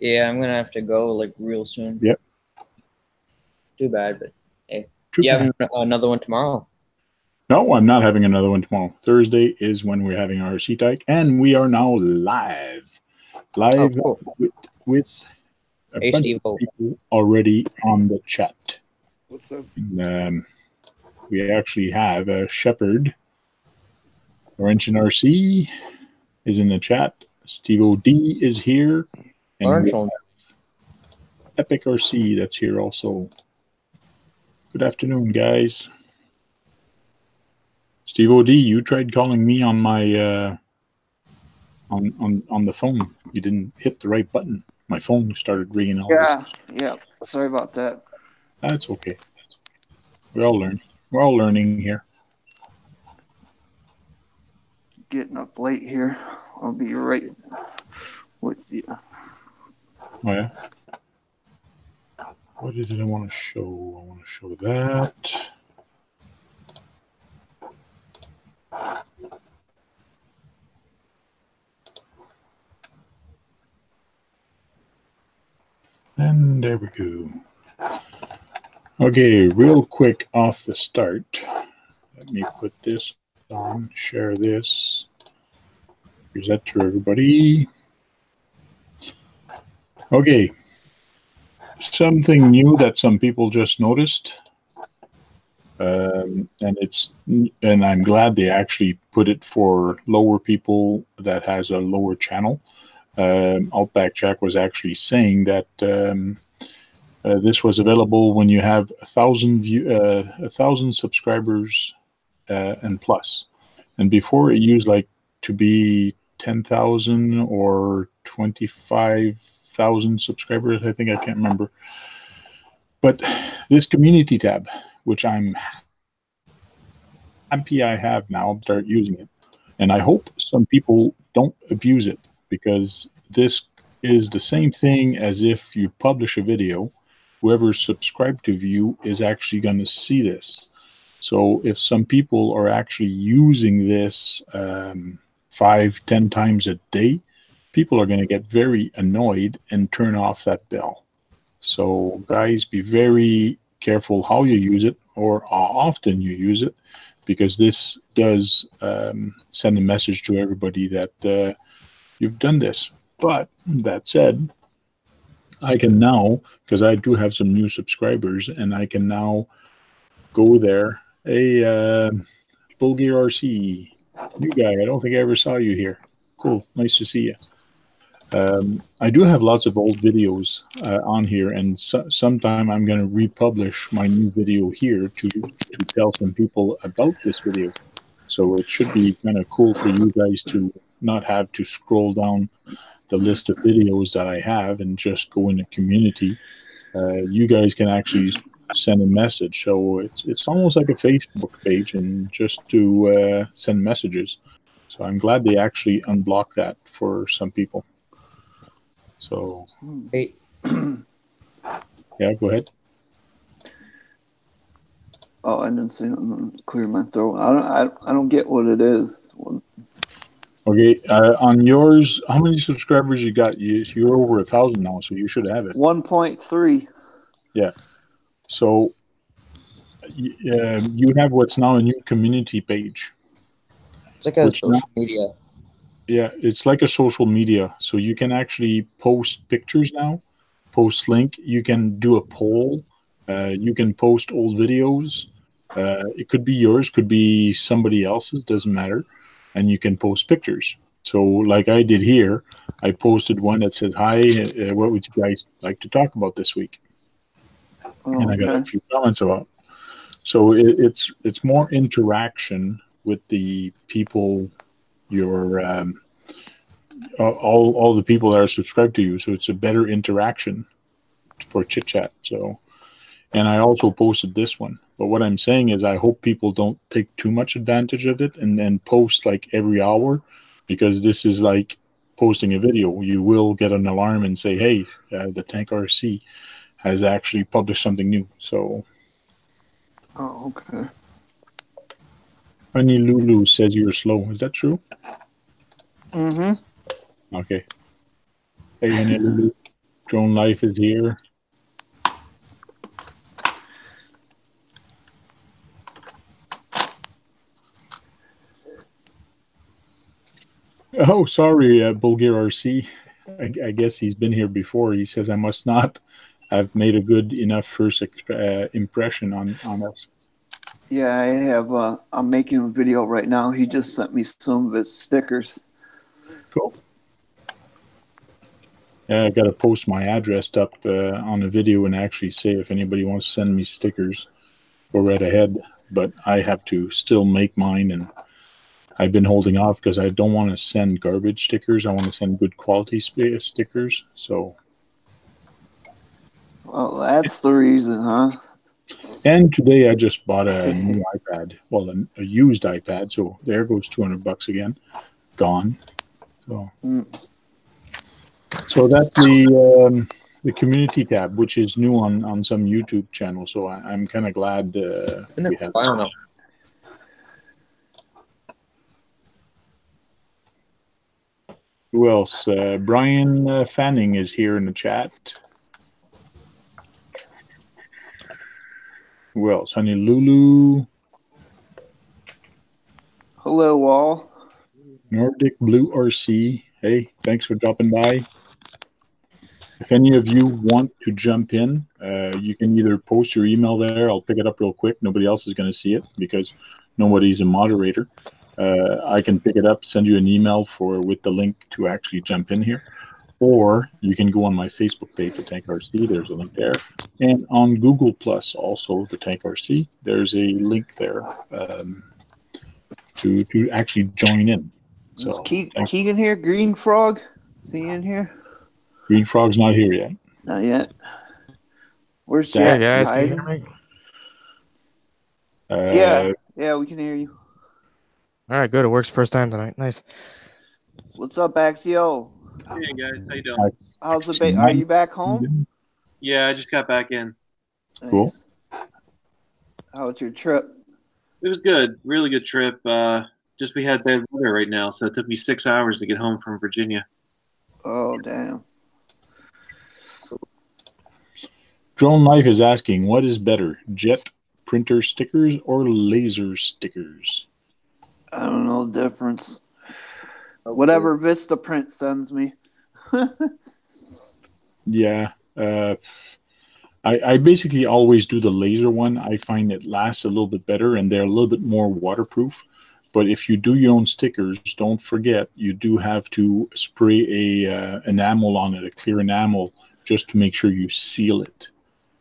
Yeah, I'm gonna have to go like real soon. Yep. Too bad, but hey. You have another one tomorrow? No, I'm not having another one tomorrow. Thursday is when we're having our CTAC, and we are now live. Live with a bunch of people already on the chat. What's up? We actually have a Shepherd. Orange and RC is in the chat. Steve-O-D is here. And Orange Epic RC that's here also. Good afternoon, guys. Steve-O-D, you tried calling me on my on the phone. You didn't hit the right button. My phone started ringing all this. Yeah. Sorry about that. That's okay. We all learn. We're all learning here. Getting up late here. I'll be right with you. Oh yeah. What did I want to show? I want to show that. And there we go. Okay, real quick off the start. Let me put this on, share this, present to everybody. Okay, something new that some people just noticed. And I'm glad they actually put it for lower people that has a lower channel. Outback Jack was actually saying that this was available when you have 1,000 subscribers and plus. And before it used like to be 10,000 or 25,000 subscribers. I think I can't remember. But this community tab, which I'm happy I have now, start using it. And I hope some people don't abuse it, because this is the same thing as if you publish a video. Whoever's subscribed to view is actually going to see this. So if some people are actually using this 5, 10 times a day, people are going to get very annoyed and turn off that bell. So guys, be very careful how you use it or how often you use it, because this does send a message to everybody that you've done this. But that said, I can now, because I do have some new subscribers, and I can now go there. Hey, Bullgear RC, new guy, I don't think I ever saw you here. Cool, nice to see you. I do have lots of old videos on here, and sometime I'm going to republish my new video here to tell some people about this video. So it should be kind of cool for you guys to not have to scroll down the list of videos that I have and just go in the community. You guys can actually send a message. So it's almost like a Facebook page, and just to send messages. So I'm glad they actually unblocked that for some people. So, hey. Yeah, go ahead. Oh, I didn't see them. Clear my throat. I don't get what it is. Okay, on yours, how many subscribers you got? You're over 1,000 now, so you should have it. 1.3. Yeah. So you have what's now a new community page. It's like a social media. Yeah, it's like a social media. So you can actually post pictures now, post link. You can do a poll. You can post old videos. It could be yours, could be somebody else's, doesn't matter. And you can post pictures. So like I did here, I posted one that said, hi, what would you guys like to talk about this week? Oh, and I got a few comments about. So it's more interaction with the people, your all the people that are subscribed to you, so it's a better interaction for chit chat. So, and I also posted this one, but what I'm saying is I hope people don't take too much advantage of it and then post like every hour, because this is like posting a video. You will get an alarm and say, hey, the Tank RC has actually published something new. So, oh, okay. Honey Lulu says you're slow. Is that true? Mm-hmm. Okay. Hey, Honey Lulu. Drone life is here. Oh, sorry, Bullgear RC. I guess he's been here before. He says I must not. I've made a good enough first impression on us. Yeah, I have. I'm making a video right now. He just sent me some of his stickers. Cool. Yeah, I got to post my address up on the video and actually say if anybody wants to send me stickers, go right ahead. But I have to still make mine, and I've been holding off because I don't want to send garbage stickers. I want to send good quality stickers. So. Well, that's the reason, huh? And today I just bought a new iPad. Well, a used iPad. So there goes $200 again, gone. So, so that's the community tab, which is new on some YouTube channel. So I'm kind of glad we have. I don't know. Who else? Brian Fanning is here in the chat. Who else? Honey Lulu. Hello, all. Nordic Blue RC. Hey, thanks for dropping by. If any of you want to jump in, you can either post your email there. I'll pick it up real quick. Nobody else is going to see it because nobody's a moderator. I can pick it up, send you an email with the link to actually jump in here. Or you can go on my Facebook page, The Tank RC. There's a link there. And on Google Plus, also, The Tank RC, there's a link there to actually join in. So, is Keegan here? Green Frog? Is he in here? Green Frog's not here yet. Not yet. Where's Zach? Yeah, we can hear you. All right, good. It works first time tonight. Nice. What's up, Axio? Hey guys, how you doing? How's the baby? Are you back home? Yeah, I just got back in. Nice. Cool. How was your trip? It was good. Really good trip. Just we had bad weather right now, so it took me 6 hours to get home from Virginia. Oh damn. Drone Life is asking, what is better, jet printer stickers or laser stickers? I don't know the difference. Whatever VistaPrint sends me. Yeah. I basically always do the laser one. I find it lasts a little bit better, and they're a little bit more waterproof. But if you do your own stickers, don't forget, you do have to spray enamel on it, a clear enamel, just to make sure you seal it.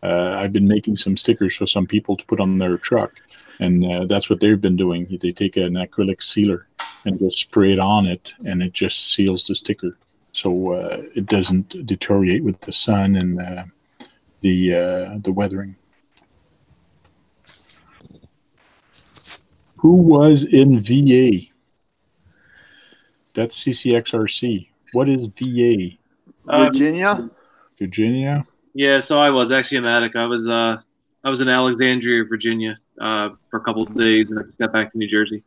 I've been making some stickers for some people to put on their truck. And that's what they've been doing. They take an acrylic sealer and just spray it on it, and it just seals the sticker. So it doesn't deteriorate with the sun and the weathering. Who was in VA? That's CCXRC. What is VA? Virginia? Virginia? Yeah, so I was Axiomatic. I was in Alexandria, Virginia, for a couple of days, and I got back to New Jersey.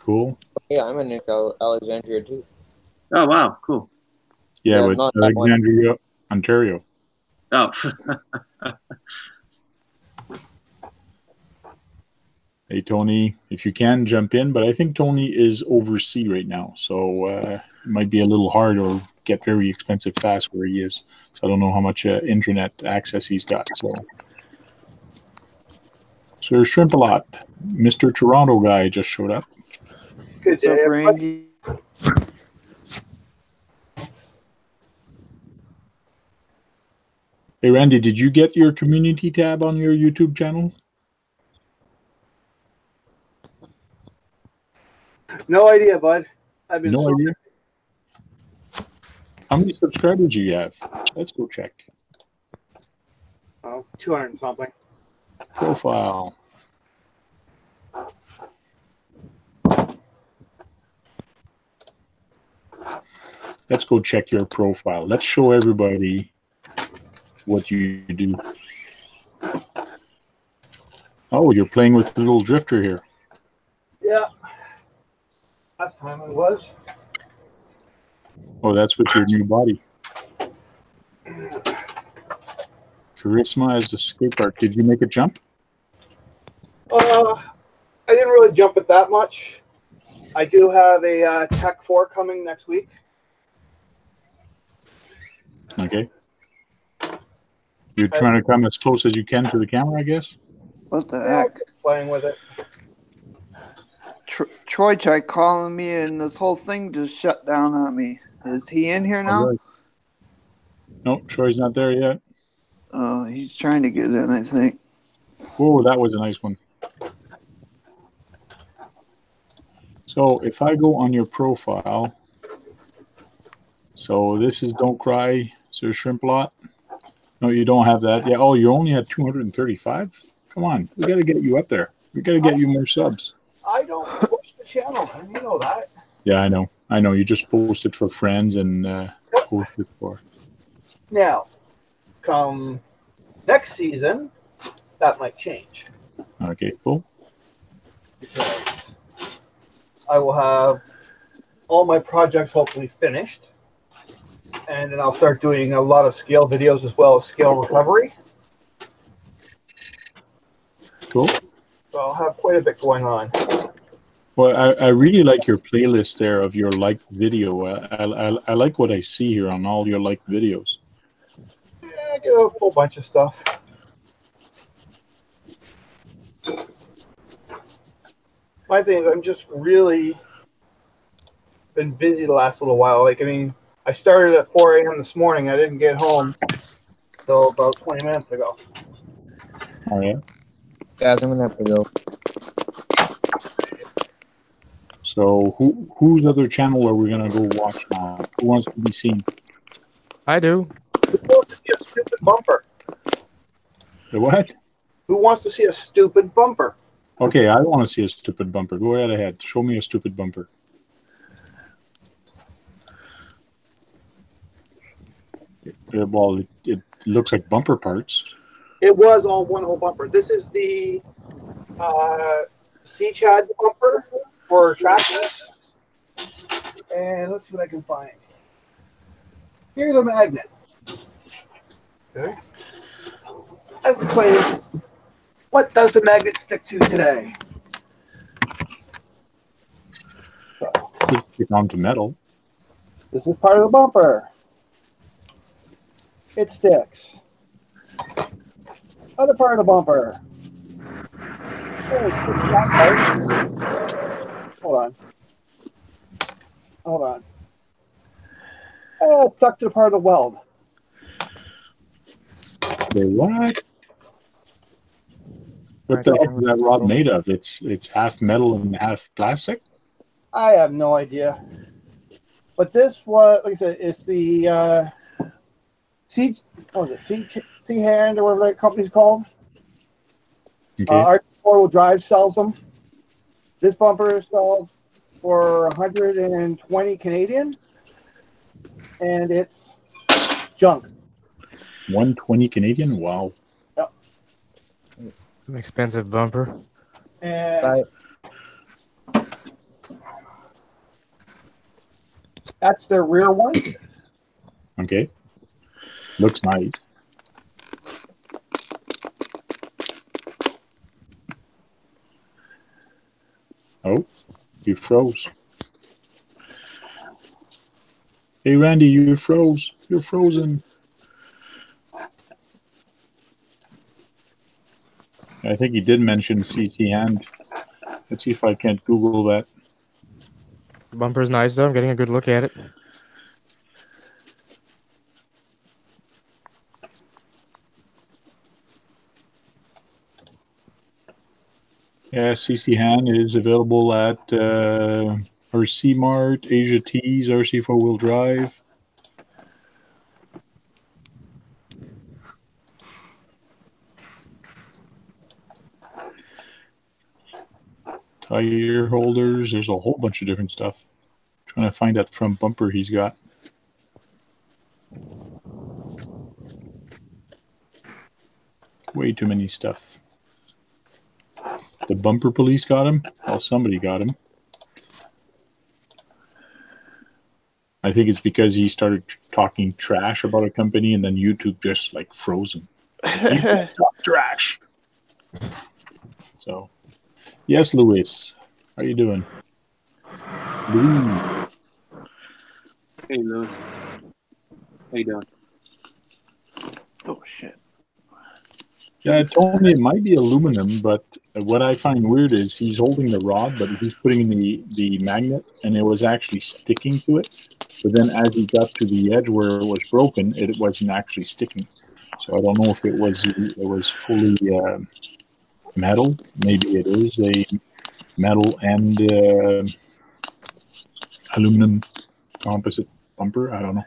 Cool. Yeah, I'm in Alexandria too. Oh wow, cool. Yeah, but Alexandria, Ontario. Oh. Hey Tony, if you can jump in, but I think Tony is overseas right now, so it might be a little hard or get very expensive fast where he is. So I don't know how much internet access he's got. So. Sir Shrimp-a-Lot, Mr. Toronto guy just showed up. Good day, Randy. Hey, Randy, did you get your community tab on your YouTube channel? No idea, bud. I've been no idea. How many subscribers do you have? Let's go check. Oh, 200 something. Profile. Let's go check your profile. Let's show everybody what you do. Oh, you're playing with the little drifter here. Yeah. Last time I was. Oh, that's with your new body. Charisma is a skate park. Did you make a jump? I didn't really jump it that much. I do have a Tech 4 coming next week. Okay. You're trying to come as close as you can to the camera, I guess? What the heck? Playing with it. Troy tried calling me, and this whole thing just shut down on me. Is he in here now? Right. Nope, Troy's not there yet. Oh, he's trying to get in, I think. Whoa, that was a nice one. So if I go on your profile, so this is Don't Cry, Sir Shrimp Lot. No, you don't have that. Yeah. Oh, you only had 235? Come on. We got to get you up there. We got to get you more subs. I don't push the channel. You know that. Yeah, I know. I know. You just post it for friends and post it for. Now, come next season, that might change. Okay, cool. Because I will have all my projects hopefully finished. And then I'll start doing a lot of scale videos as well as scale recovery. Cool. So I'll have quite a bit going on. Well, I really like your playlist there of your liked video. I like what I see here on all your liked videos. Yeah, I do a whole bunch of stuff. My thing is I'm just really been busy the last little while. Like, I mean, I started at 4 a.m. this morning. I didn't get home till about 20 minutes ago. Oh, yeah? Guys, I'm going to have to go. So, whose other channel are we going to go watch now? Who wants to be seen? I do. Who wants to see a stupid bumper? The what? Who wants to see a stupid bumper? Okay, I want to see a stupid bumper. Go right ahead. Show me a stupid bumper. Well, it looks like bumper parts. It was all one whole bumper. This is the CChand bumper for traction. And let's see what I can find. Here's a magnet. Okay. That's the question. What does the magnet stick to today? It's onto metal. This is part of the bumper. It sticks. Other part of the bumper. Hold on. Hold on. Oh, it's stuck to the part of the weld. Wait, what? What the heck is that rod made of? It's half metal and half plastic? I have no idea. But this was, like I said, it's the... CChand or whatever that company's called. Okay. RC4 Drive sells them. This bumper is sold for 120 Canadian, and it's junk. 120 Canadian? Wow. Yep. An expensive bumper. And that's their rear one. Okay. Looks nice. Oh, you froze. Hey, Randy, you froze. You're frozen. I think he did mention CChand. Let's see if I can't Google that. The bumper's nice, though. I'm getting a good look at it. Yeah, CChand is available at RC Mart, Asia Tees, RC Four Wheel Drive. Tire holders, there's a whole bunch of different stuff. I'm trying to find that front bumper he's got. Way too many stuff. The bumper police got him. Well, somebody got him. I think it's because he started talking trash about a company, and then YouTube just like froze him. YouTube talk trash. So, yes, Luis, how you doing? Ooh. Hey, Luis. How you doing? Oh shit. Yeah, I told him it might be aluminum, but what I find weird is he's holding the rod, but he's putting the magnet, and it was actually sticking to it. But then as he got to the edge where it was broken, it wasn't actually sticking. So I don't know if it was fully metal. Maybe it is a metal and aluminum composite bumper. I don't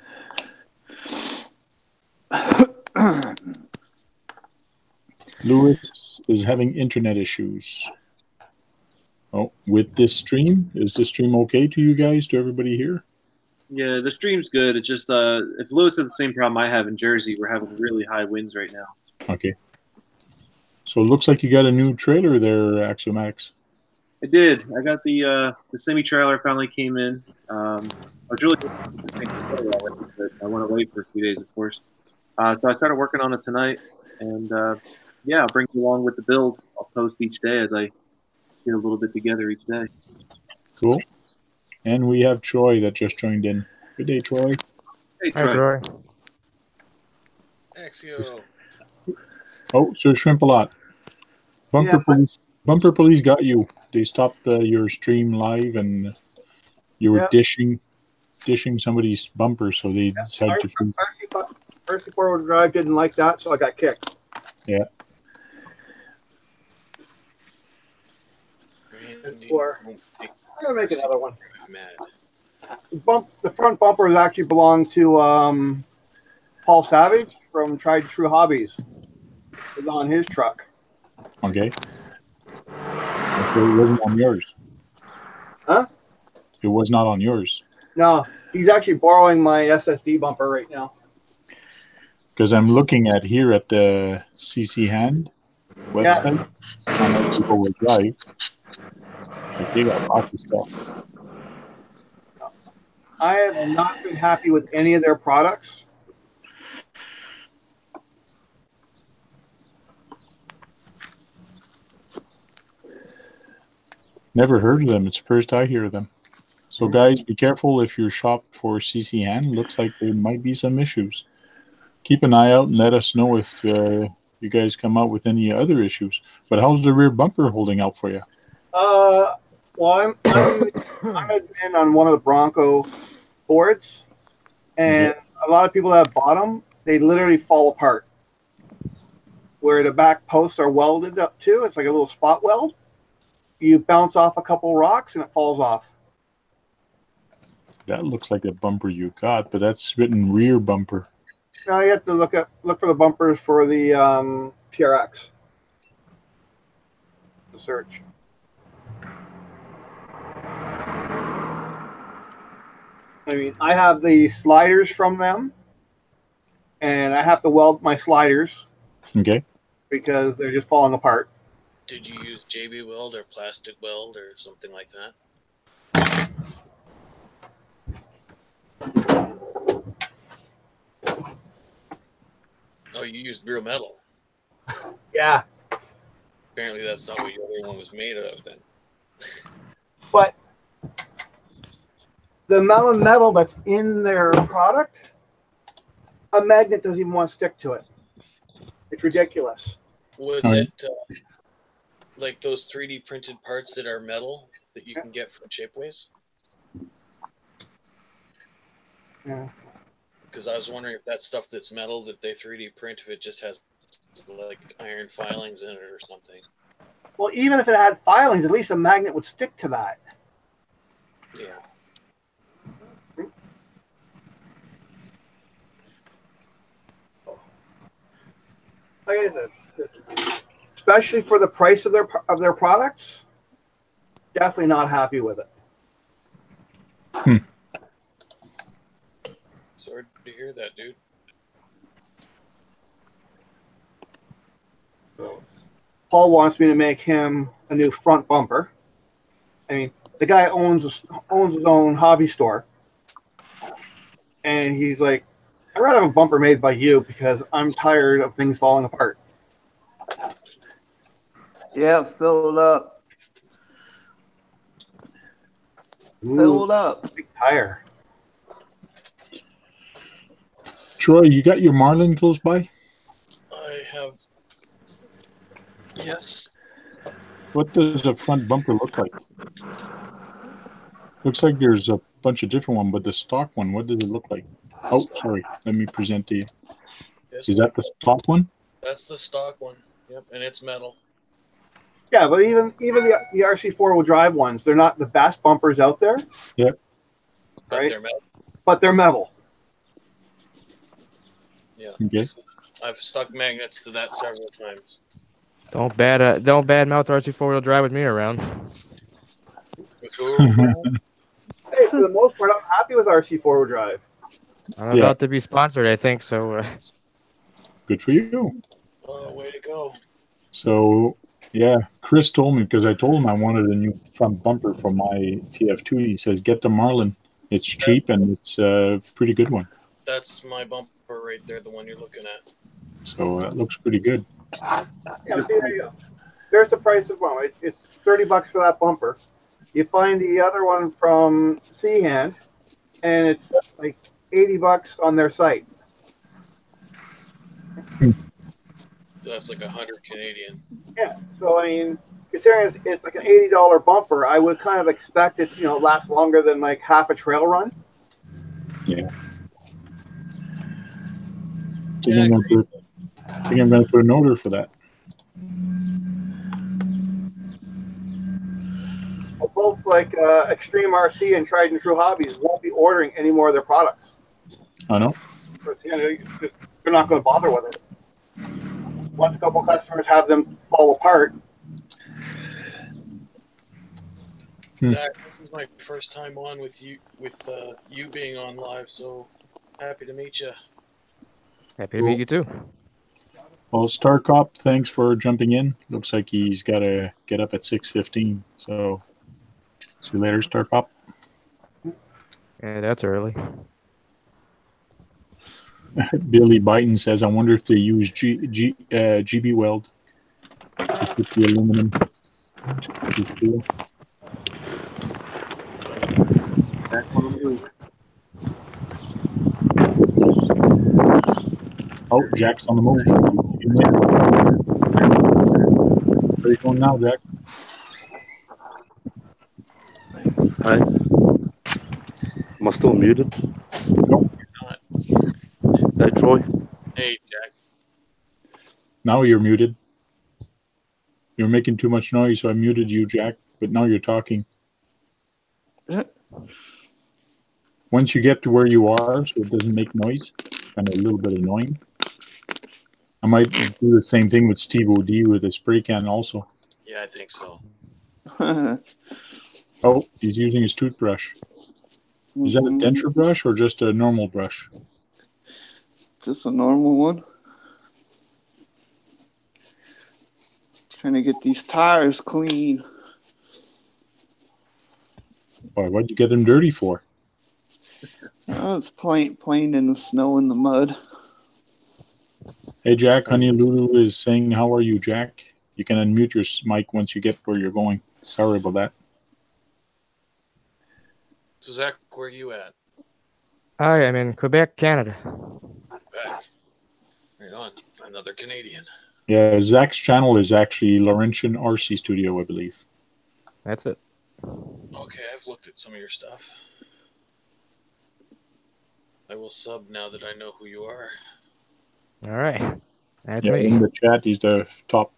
know. Lewis is having internet issues. Oh, with this stream? Is this stream okay to you guys, to everybody here? Yeah, the stream's good. It's just if Lewis has the same problem I have in Jersey, we're having really high winds right now. Okay. So it looks like you got a new trailer there, Axiomatic. I did. I got the semi-trailer finally came in. I was really I went away for a few days, of course. So I started working on it tonight. And yeah, I'll bring you along with the build. I'll post each day as I get a little bit together each day. Cool. And we have Troy that just joined in. Good day, Troy. Hey, Troy. Hi, Troy. Axio. Oh, Sir Shrimp-a-Lot. Bumper police got you. They stopped your stream live, and you were dishing somebody's bumper, so they decided to. RC four-wheel drive didn't like that, so I got kicked. Yeah. I'm gonna make another one. The front bumper actually belonged to Paul Savage from Tried and True Hobbies. It was on his truck. Okay. It wasn't on yours. Huh? It was not on yours. No, he's actually borrowing my SSD bumper right now. Because I'm looking at here at the CChand website on RC4WD drive. Like they got lots of stuff. I have not been happy with any of their products. Never heard of them. It's the first I hear of them. So guys, be careful if you shop for CChand. Looks like there might be some issues. Keep an eye out and let us know if you guys come out with any other issues. But how's the rear bumper holding out for you? Well, I'm in on one of the Bronco boards, and a lot of people that have bottom, they literally fall apart. Where the back posts are welded up to, it's like a little spot weld. You bounce off a couple rocks and it falls off. That looks like a bumper you got, but that's written rear bumper. Now you have to look for the bumpers for the TRX. The search. I mean, I have the sliders from them, and I have to weld my sliders. Okay. Because they're just falling apart. Did you use JB weld or plastic weld or something like that? Oh, you used real metal. Yeah. Apparently that's not what your other one was made of then. But the amount of metal that's in their product, a magnet doesn't even want to stick to it. It's ridiculous. Was it like those 3D printed parts that are metal that you can get from Shapeways? Yeah. Because I was wondering if that stuff that's metal that they 3D print, if it just has like iron filings in it or something. Well, even if it had filings, at least a magnet would stick to that. Yeah. Like I said, especially for the price of their products, definitely not happy with it. Hmm. Sorry to hear that, dude. So, Paul wants me to make him a new front bumper. I mean, the guy owns his own hobby store. and he's like, I'd rather have a bumper made by you because I'm tired of things falling apart. Yeah, filled up. Ooh, filled up. Big tire. Troy, you got your Marlin close by? I have. Yes. What does the front bumper look like? Looks like there's a bunch of different ones, but the stock one, what does it look like? Oh, sorry. Let me present to you. Is that the stock one? That's the stock one. Yep, and it's metal. Yeah, but even the RC four-wheel drive ones, they're not the best bumpers out there. Yep. Right? But they're metal. But they're metal. Yeah. Okay. I've stuck magnets to that several times. Don't badmouth RC four-wheel drive with me around. Hey, for the most part, I'm happy with RC four-wheel drive. I'm about to be sponsored, I think, so... Good for you. Way to go. So, yeah, Chris told me, because I told him I wanted a new front bumper for my TF2. He says, get the Marlin. It's cheap, and it's a pretty good one. That's my bumper right there, the one you're looking at. So, it looks pretty good. Yeah, there you go. There's the price of one. It's $30 for that bumper. You find the other one from CChand, and it's like... $80 on their site. That's like 100 Canadian. Yeah. So I mean, considering it's like an $80 bumper, I would kind of expect it, you know, last longer than like half a trail run. Yeah. I think I'm gonna put an order for that. Both like Extreme RC and Tried and True Hobbies won't be ordering any more of their products. I know. They're not going to bother with it. Once a couple customers have them fall apart. Zach, this is my first time on with you, you being on live, so happy to meet you. Happy to meet you too. Well, StarCop, thanks for jumping in. Looks like he's got to get up at 6:15, so see you later, StarCop. Yeah, that's early. Billy Biden says, I wonder if they use GB Weld. With the aluminum. Oh, Jack's on the move. Where are you going now, Jack? Hi. Am I still muted? No, you're not. Hey, Troy. Hey, Jack. Now you're muted. You're making too much noise, so I muted you, Jack. But now you're talking. Once you get to where you are, so it doesn't make noise, it's kind of a little bit annoying. I might do the same thing with Steve-O-D with a spray can also. Yeah, I think so. Oh, he's using his toothbrush. Is that a denture brush or just a normal brush? Just a normal one. Trying to get these tires clean. Boy, what'd you get them dirty for? I was playing in the snow and the mud. Hey, Jack, Honey Lulu is saying, how are you, Jack? You can unmute your mic once you get where you're going. Sorry about that. So, Zach, where are you at? I am in Quebec, Canada. Quebec. Right on. Another Canadian. Yeah, Zach's channel is actually Laurentian RC Studio, I believe. That's it. Okay, I've looked at some of your stuff. I will sub now that I know who you are. All right. That's me. In the chat, he's the top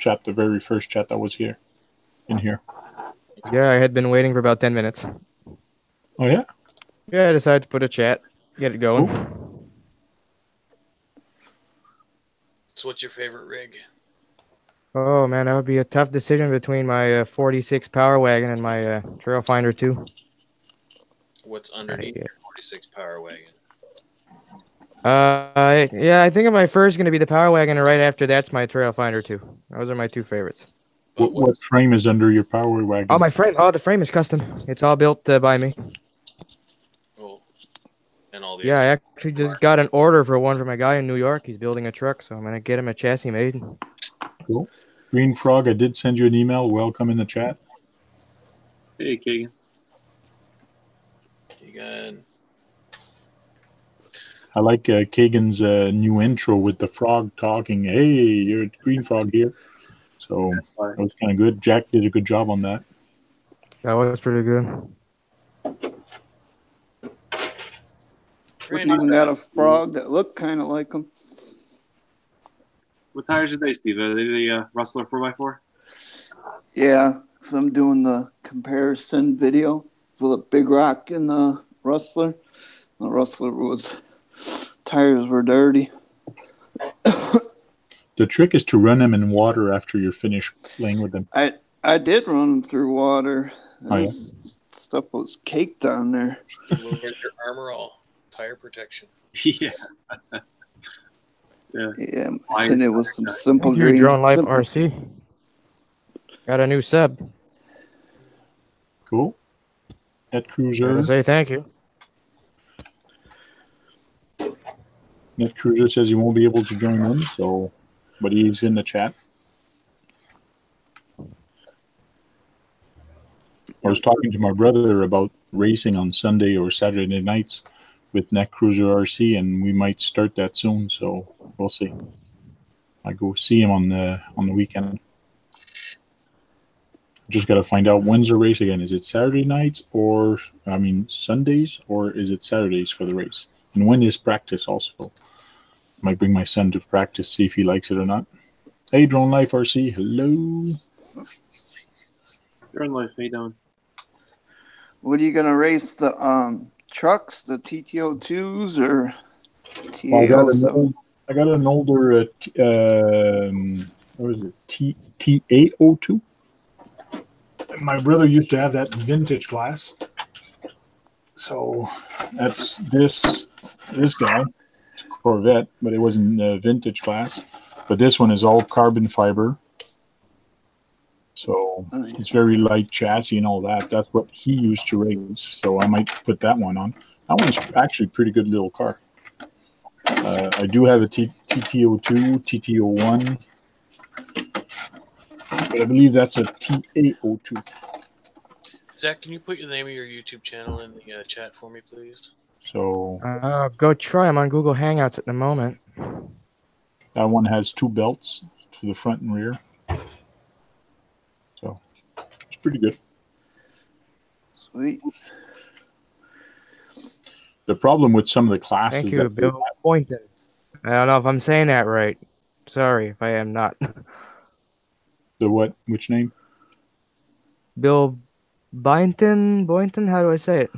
chat, the very first chat that was here. In here. Yeah, I had been waiting for about 10 minutes. Oh, yeah? Yeah, I decided to put a chat, get it going. So what's your favorite rig? Oh, man, that would be a tough decision between my 46 Power Wagon and my Trail Finder 2. What's underneath your 46 Power Wagon? Yeah, I think my first is going to be the Power Wagon, and right after that's my Trail Finder 2. Those are my two favorites. What frame is under your Power Wagon? Oh, my frame. Oh, the frame is custom. It's all built by me. Cool. And all these. Yeah, I actually just got an order for one from a guy in New York. He's building a truck, so I'm going to get him a chassis made. Cool. Green Frog, I did send you an email. Welcome in the chat. Hey, Keegan. Keegan. I like Keegan's new intro with the frog talking. Hey, you're Green Frog here. So that was kind of good. Jack did a good job on that. That was pretty good. Even got a frog that looked kind of like him. What tires are they, Steve? Are they the Rustler 4x4? Yeah, because I'm doing the comparison video with a big rock in the Rustler. The Rustler was, tires were dirty. The trick is to run them in water after you're finished playing with them. I did run them through water. Oh, yeah. Stuff was caked on there. We'll get your armor all tire protection. Yeah. Yeah. Yeah. And it was some simple green. Your own life RC. Got a new sub. Cool. That cruiser. Say thank you. Net Cruiser says he won't be able to join in, so, but he's in the chat. I was talking to my brother about racing on Sunday or Saturday nights with Net Cruiser RC, and we might start that soon. So we'll see. I go see him on the weekend. Just got to find out when's the race again. Is it Saturday nights or Sundays, or is it Saturdays for the race? And when is practice also? Might bring my son to practice, see if he likes it or not. Hey, Drone Life RC, hello. Drone Life, hey, Don. What are you going to race? The trucks, the TTO2s, or TAO7? Well, I got an older, what is it, TAO2? My brother used to have that vintage glass. So that's this guy, Corvette, but it wasn't a vintage glass. But this one is all carbon fiber. So it's very light chassis and all that. That's what he used to race. So I might put that one on. That one's actually a pretty good little car. I do have a TTO2, TTO1. But I believe that's a TA02. Zach, can you put the name of your YouTube channel in the chat for me, please? So go try. I'm on Google Hangouts at the moment. That one has two belts to the front and rear. So it's pretty good. Sweet. The problem with some of the classes... Thank you, Bill. I don't know if I'm saying that right. Sorry if I am not. The what? Which name? Bill... Boynton, how do I say it?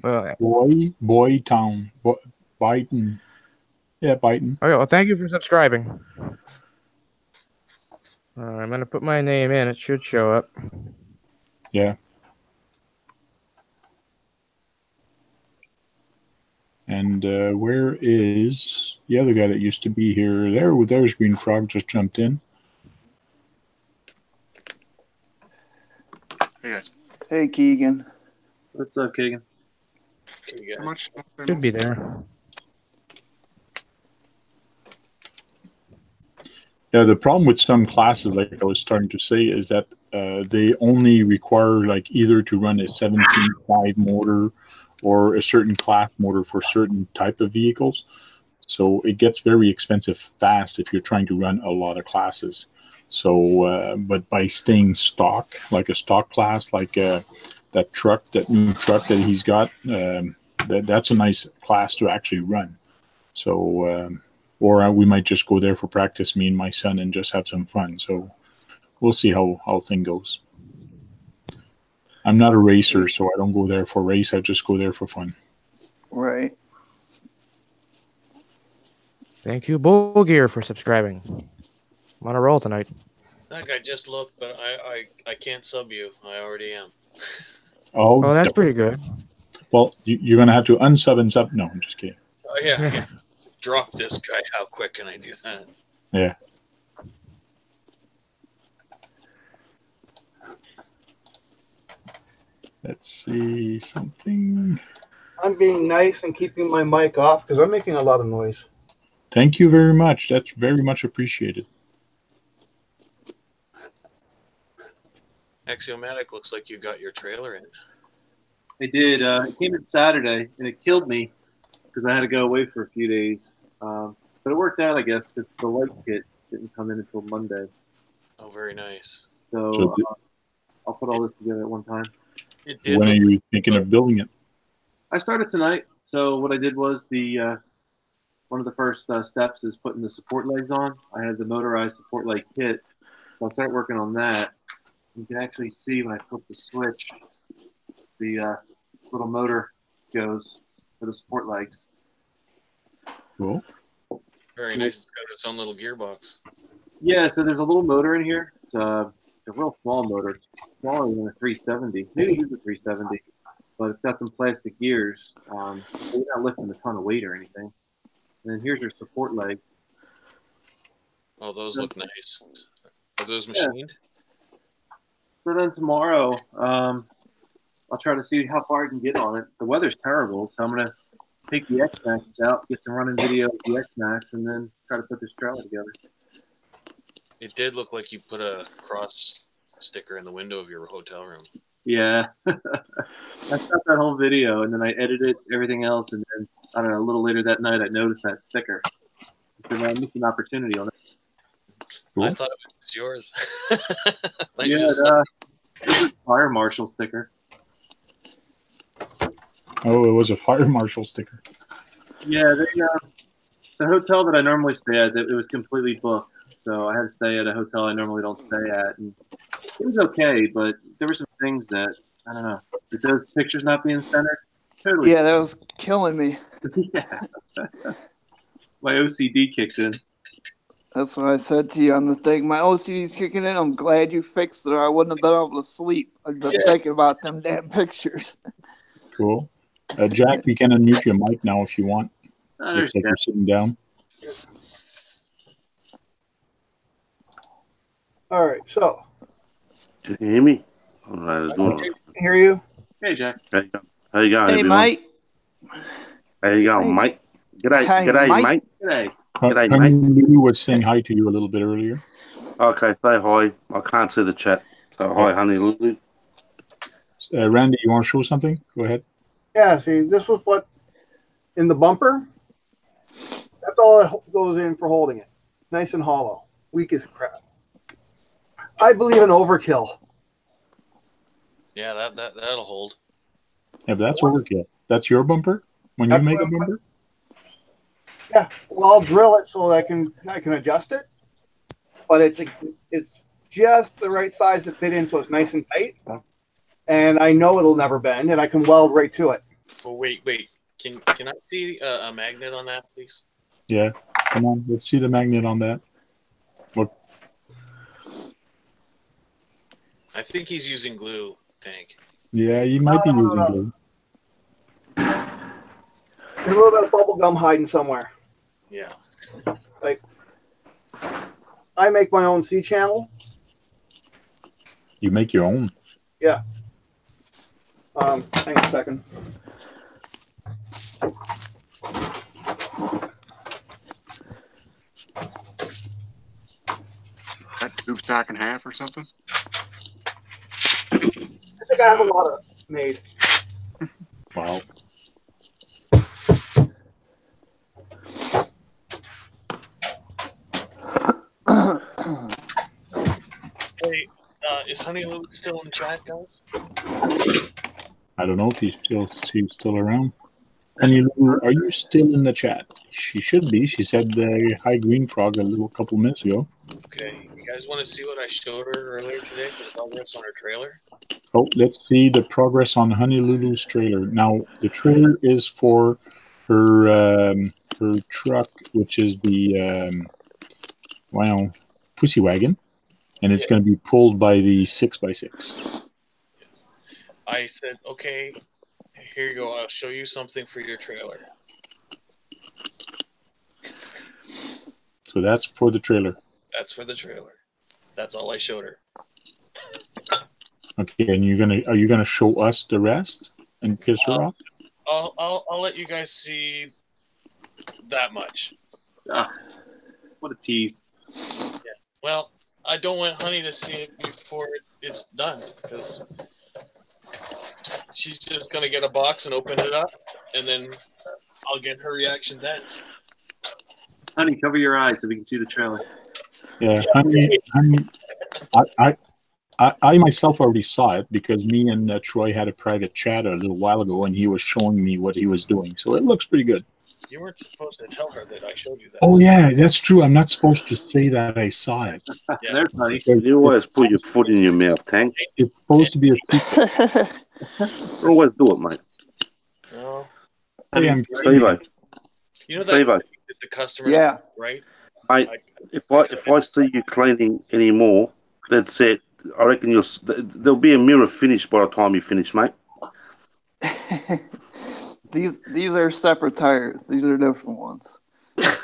Boyton. Yeah, Boyton. Okay, well, thank you for subscribing. I'm going to put my name in. It should show up. Yeah. And where is the other guy that used to be here? There's Green Frog just jumped in. Hey, guys. Hey, Keegan. What's up, Keegan? How much stuff should be there? Yeah, the problem with some classes, like I was starting to say, is that they only require like either to run a 17.5 motor or a certain class motor for certain type of vehicles. So it gets very expensive fast if you're trying to run a lot of classes. So, but by staying stock, like a stock class, like that truck, that new truck that he's got, that's a nice class to actually run. So, or we might just go there for practice, me and my son, and just have some fun. So we'll see how thing goes. I'm not a racer, so I don't go there for race. I just go there for fun. Right. Thank you, Bullgear, for subscribing. I'm on a roll tonight. Zach, I just looked, but I can't sub you. I already am. Oh, that's pretty good. Well, you're going to have to unsub and sub. No, I'm just kidding. Oh, yeah. Drop this guy. How quick can I do that? Yeah. Let's see something. I'm being nice and keeping my mic off because I'm making a lot of noise. Thank you very much. That's very much appreciated. Axiomatic, looks like you got your trailer in. I did. It came in Saturday, and it killed me because I had to go away for a few days. But it worked out, I guess, because the light kit didn't come in until Monday. Oh, very nice. So I'll put all this together at one time. It did. When are you thinking of building it? I started tonight. So what I did was the one of the first steps is putting the support legs on. I had the motorized support leg kit. So I'll start working on that. You can actually see when I flip the switch, the little motor goes for the support legs. Cool. Very nice. It's got its own little gearbox. Yeah, so there's a little motor in here. It's a real small motor. It's smaller than a 370. Maybe it is a 370, but it's got some plastic gears. We're not lifting a ton of weight or anything. And then here's your support legs. Oh, those look nice. Are those machined? Yeah. So then tomorrow, I'll try to see how far I can get on it. The weather's terrible, so I'm going to take the X-Maxx out, get some running video of the X-Maxx, and then try to put this trailer together. It did look like you put a cross sticker in the window of your hotel room. Yeah. I shot that whole video, and then I edited everything else, and then, I don't know, a little later that night, I noticed that sticker. So I missed an opportunity on it. Cool. I thought it was yours. Like yeah, it was a fire marshal sticker. Oh, it was a fire marshal sticker. Yeah, they, the hotel that I normally stay at, it was completely booked. So I had to stay at a hotel I normally don't stay at. And it was okay, but there were some things that, I don't know, with those pictures not being centered. Totally. Yeah, that was killing me. Yeah. My OCD kicked in. That's what I said to you on the thing. My OCD's kicking in. I'm glad you fixed it, or I wouldn't have been able to sleep. I've been thinking about them damn pictures. Cool. Jack, you can unmute your mic now if you want. Looks like you're sitting down. All right, so. Can you hear me? I can hear you. Hey, Jack. Hey, how you going, everyone? Mike. How you going, Mike? G'day, g'day, Mike. G'day. I knew was saying hi to you a little bit earlier. Okay, say hi. I can't see the chat. So hi, Honey Lulu. Randy, you want to show something? Go ahead. Yeah, see, this was what in the bumper. That's all that goes in for holding it. Nice and hollow. Weak as crap. I believe in overkill. Yeah, that'll hold. Yeah, but that's overkill. That's your bumper when you make a bumper? Yeah, well, I'll drill it so that I can adjust it, but it's just the right size to fit in, so it's nice and tight, and I know it'll never bend, and I can weld right to it. Well, wait, can I see a magnet on that, please? Yeah, come on, let's see the magnet on that. Look, I think he's using glue, Tank. Yeah, he might be using glue. There's a little bit of bubble gum hiding somewhere. Yeah. Like, I make my own C channel. You make your own? Yeah. Hang on a second. That two stack and a half or something? I think I have a lot of made. Wow. Is Honey Lulu still in chat, guys? I don't know if she's still around. Honey Lulu, are you still in the chat? She should be. She said hi Green Frog a couple minutes ago. Okay. You guys want to see what I showed her earlier today for the progress on her trailer? Oh, let's see the progress on Honey Lulu's trailer. Now, the trailer is for her her truck, which is the pussy wagon. And it's going to be pulled by the 6x6. Yes. I said, okay, here you go. I'll show you something for your trailer. So that's for the trailer. That's for the trailer. That's all I showed her. Okay, and are you gonna show us the rest in case we're off? I'll let you guys see that much. Ah, what a tease. Yeah. Well, I don't want Honey to see it before it's done, because she's just gonna get a box and open it up, and then I'll get her reaction then. Honey, cover your eyes so we can see the trailer. Yeah, I myself already saw it, because me and Troy had a private chat a little while ago, and he was showing me what he was doing. So it looks pretty good. You weren't supposed to tell her that I showed you that. Oh, yeah, that's true. I'm not supposed to say that I saw it. Yeah. That's nice. You always put your foot in your mouth, Tank. It's supposed to be a secret. Always do it, mate. No. Hey, you know that the customer, yeah, right? If I see you cleaning anymore, that's it. I reckon there'll be a mirror finish by the time you finish, mate. These are separate tires. These are different ones. Well,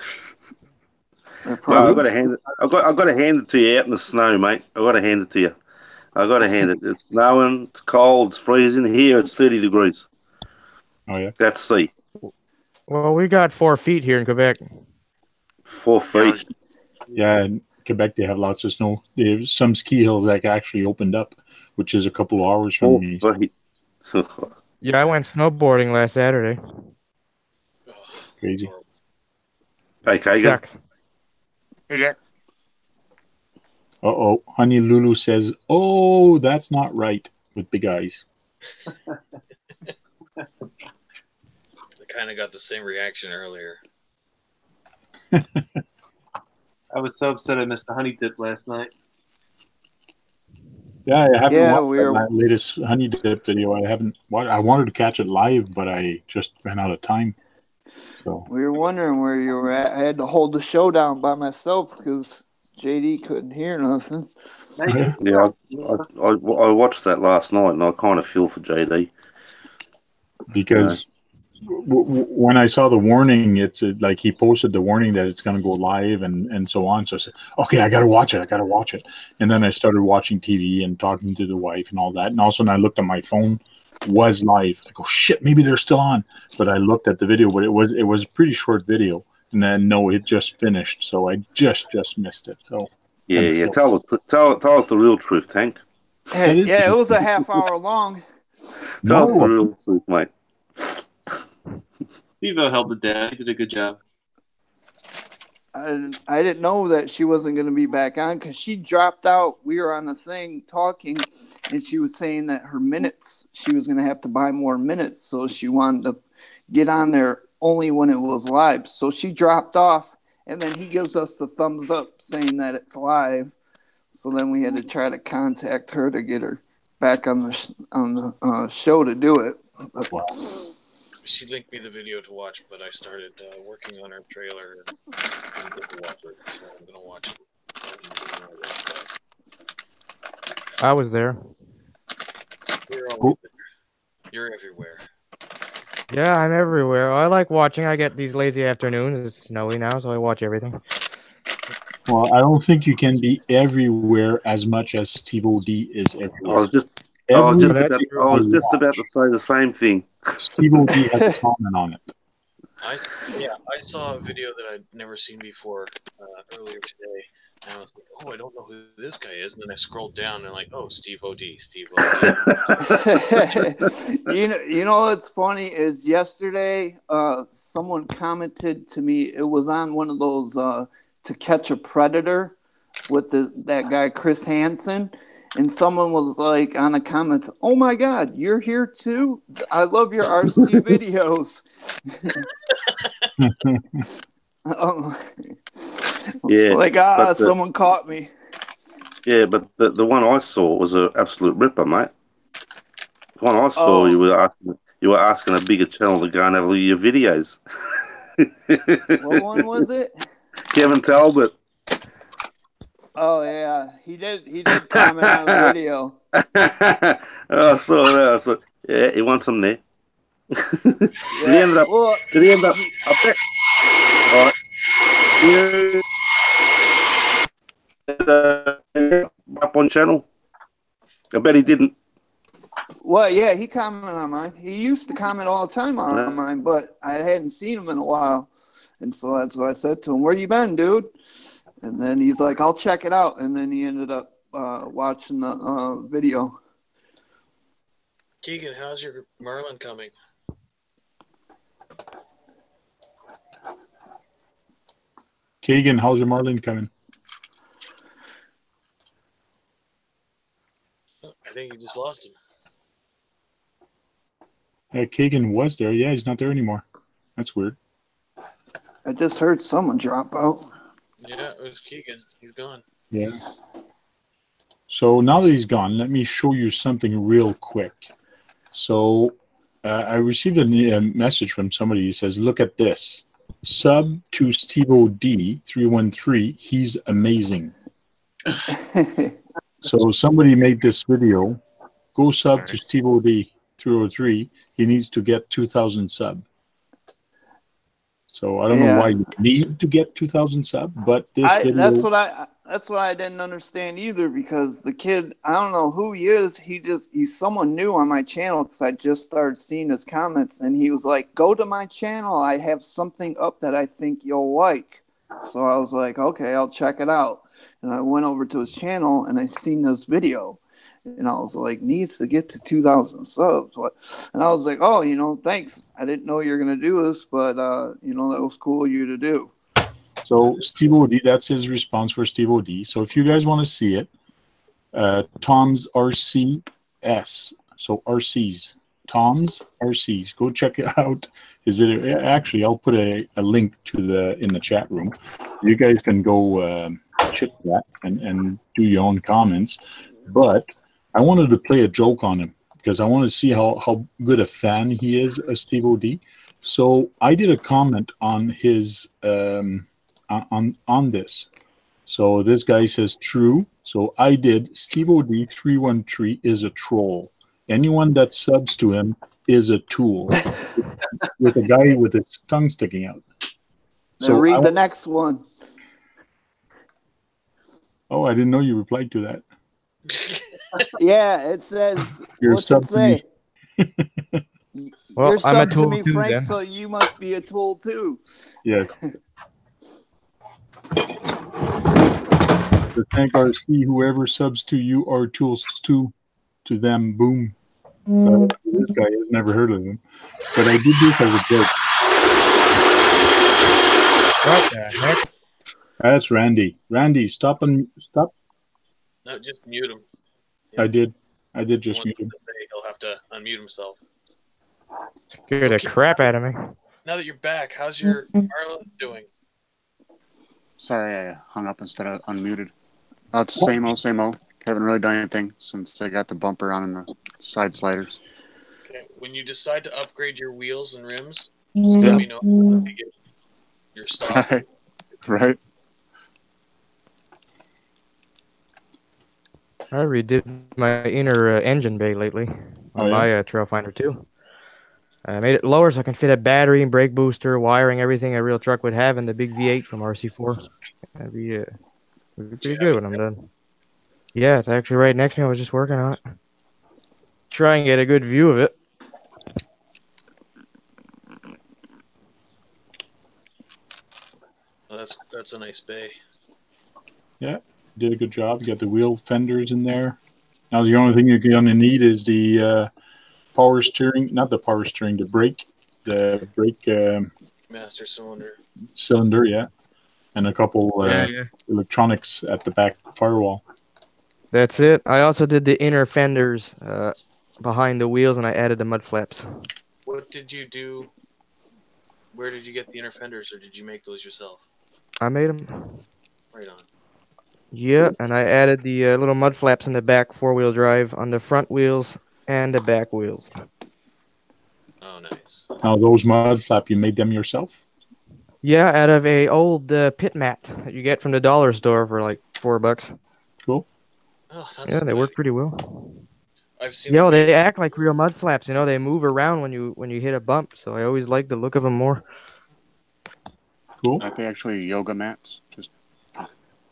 I've got to hand it to you out in the snow, mate. I've got to hand it. It's snowing. It's cold. It's freezing. Here it's 30 degrees. Oh yeah. That's sea. Well, we got 4 feet here in Quebec. 4 feet. Yeah, in Quebec they have lots of snow. They have some ski hills that actually opened up, which is a couple of hours from me. Yeah, I went snowboarding last Saturday. Crazy. Hey, Keegan. Hey, Jack. Uh-oh. Honey Lulu says, oh, that's not right, with big eyes. Kind of got the same reaction earlier. I was so upset I missed the honey dip last night. Yeah, I haven't watched my latest honey dip video. I wanted to catch it live, but I just ran out of time. So we were wondering where you were at. I had to hold the show down by myself because JD couldn't hear nothing. Yeah, I watched that last night, and I kind of feel for JD because. When I saw the warning, it's like he posted the warning that it's going to go live and so on. So I said, okay, I got to watch it. And then I started watching TV and talking to the wife and all that. And all of a sudden I looked at my phone, was live. Like, oh shit, maybe they're still on. But I looked at the video, but it was a pretty short video. And then, no, it just finished. So I just missed it. So yeah. Tell us the real truth, Tank. Hey, yeah, it was a half hour long. Tell us the real truth, mate. Steve-O held it down. He did a good job. I didn't know that she wasn't going to be back on, because she dropped out. We were on the thing talking, and she was saying that her minutes, she was going to have to buy more minutes, so she wanted to get on there only when it was live. So she dropped off, and then he gives us the thumbs up saying that it's live. So then we had to try to contact her to get her back on the show to do it. Wow. She linked me the video to watch, but I started working on her trailer and didn't get to watch it, so I'm going to watch it. I was there. You're always there. You're everywhere. Yeah, I'm everywhere. I like watching. I get these lazy afternoons. It's snowy now, so I watch everything. Well, I don't think you can be everywhere as much as Steve-O-D is everywhere. I was just about to say the same thing. Steve-O-D has a comment on it. I saw a video that I'd never seen before earlier today, and I was like, oh, I don't know who this guy is. And then I scrolled down, and I'm like, oh, Steve-O-D. You know what's funny is yesterday someone commented to me. It was on one of those To Catch a Predator with that guy Chris Hansen. And someone was like on a comment, oh my God, you're here too? I love your RC videos. Yeah, like, someone caught me. Yeah, but the one I saw was an absolute ripper, mate. The one I saw, you were asking a bigger channel to go and have a look at your videos. What one was it? Kevin Talbot. Oh yeah, he did comment on the video. I saw that. I saw, yeah, he wants them there. Yeah. Did he end up up there? All right. Up on channel? I bet he didn't. Well, yeah, he commented on mine. He used to comment all the time on mine, but I hadn't seen him in a while. And so that's what I said to him, where you been, dude? And then he's like, I'll check it out. And then he ended up watching the video. Keegan, how's your Marlin coming? Keegan, how's your Marlin coming? I think you just lost him. Hey, Keegan was there. Yeah, he's not there anymore. That's weird. I just heard someone drop out. Yeah, it was Keegan. He's gone. Yeah. So now that he's gone, let me show you something real quick. So I received a message from somebody. He says, look at this. Sub to Steve-O-D 313. He's amazing. So somebody made this video. Go sub to Steve-O-D 303. He needs to get 2,000 sub. So I don't know why you need to get 2,000 sub, but this video... That's what I didn't understand either, because the kid, I don't know who he is. He's someone new on my channel because I just started seeing his comments, and he was like, go to my channel. I have something up that I think you'll like. So I was like, okay, I'll check it out. And I went over to his channel and I seen this video, and I was like, needs to get to 2,000 subs. What? And I was like, oh, you know, thanks. I didn't know you were going to do this, but, you know, that was cool of you to do. So Steve-O-D, that's his response for Steve-O-D. So if you guys want to see it, Tom's RCs, so RCs, Tom's RCs. Go check out his video. Actually, I'll put a link to in the chat room. You guys can go chip that and do your own comments. But I wanted to play a joke on him because I want to see how good a fan he is of Steve-O-D. So I did a comment on his on this. So this guy says true. So I did. Steve-O-D 313 is a troll. Anyone that subs to him is a tool. With a guy with his tongue sticking out. So now read the next one. Oh, I didn't know you replied to that. Yeah, it says. You're what's it say? Well, you're sub to me, Frank, then. So you must be a tool too. Yes. The Tank RC, whoever subs to you are tools too. To them, boom. So this guy has never heard of him. But I did this as a joke. What the heck? That's Randy. Randy, stop and stop. No, just mute him. Yeah. I did just mute him. He'll have to unmute himself. Scared the crap out of me. Now that you're back, how's your Marlin doing? Sorry, I hung up instead of unmuted. It's same old. Haven't really done anything since I got the bumper on and the side sliders. Okay, when you decide to upgrade your wheels and rims, let me know if you get your stock. Right. I redid my inner engine bay lately on my Trail Finder 2. I made it lower so I can fit a battery and brake booster, wiring, everything a real truck would have, and the big V8 from RC4. That'd be pretty good when I'm done. Yeah, it's actually right next to me. I was just working on it. Try and get a good view of it. Well, that's a nice bay. Yeah, did a good job. You got the wheel fenders in there. Now the only thing you're going to need is the power steering, not the power steering, the brake master cylinder. Cylinder, yeah, and a couple electronics at the back firewall. That's it. I also did the inner fenders behind the wheels, and I added the mud flaps. What did you do? Where did you get the inner fenders, or did you make those yourself? I made them. Right on. Yeah, and I added the little mud flaps in the back four-wheel drive on the front wheels and the back wheels. Oh, nice. Now, those mud flaps, you made them yourself? Yeah, out of an old pit mat that you get from the dollar store for like $4. Cool. Oh, yeah, they work pretty well. I've seen. Yo, they act like real mud flaps. You know, they move around when you hit a bump. So I always like the look of them more. Cool. Aren't they actually yoga mats? Just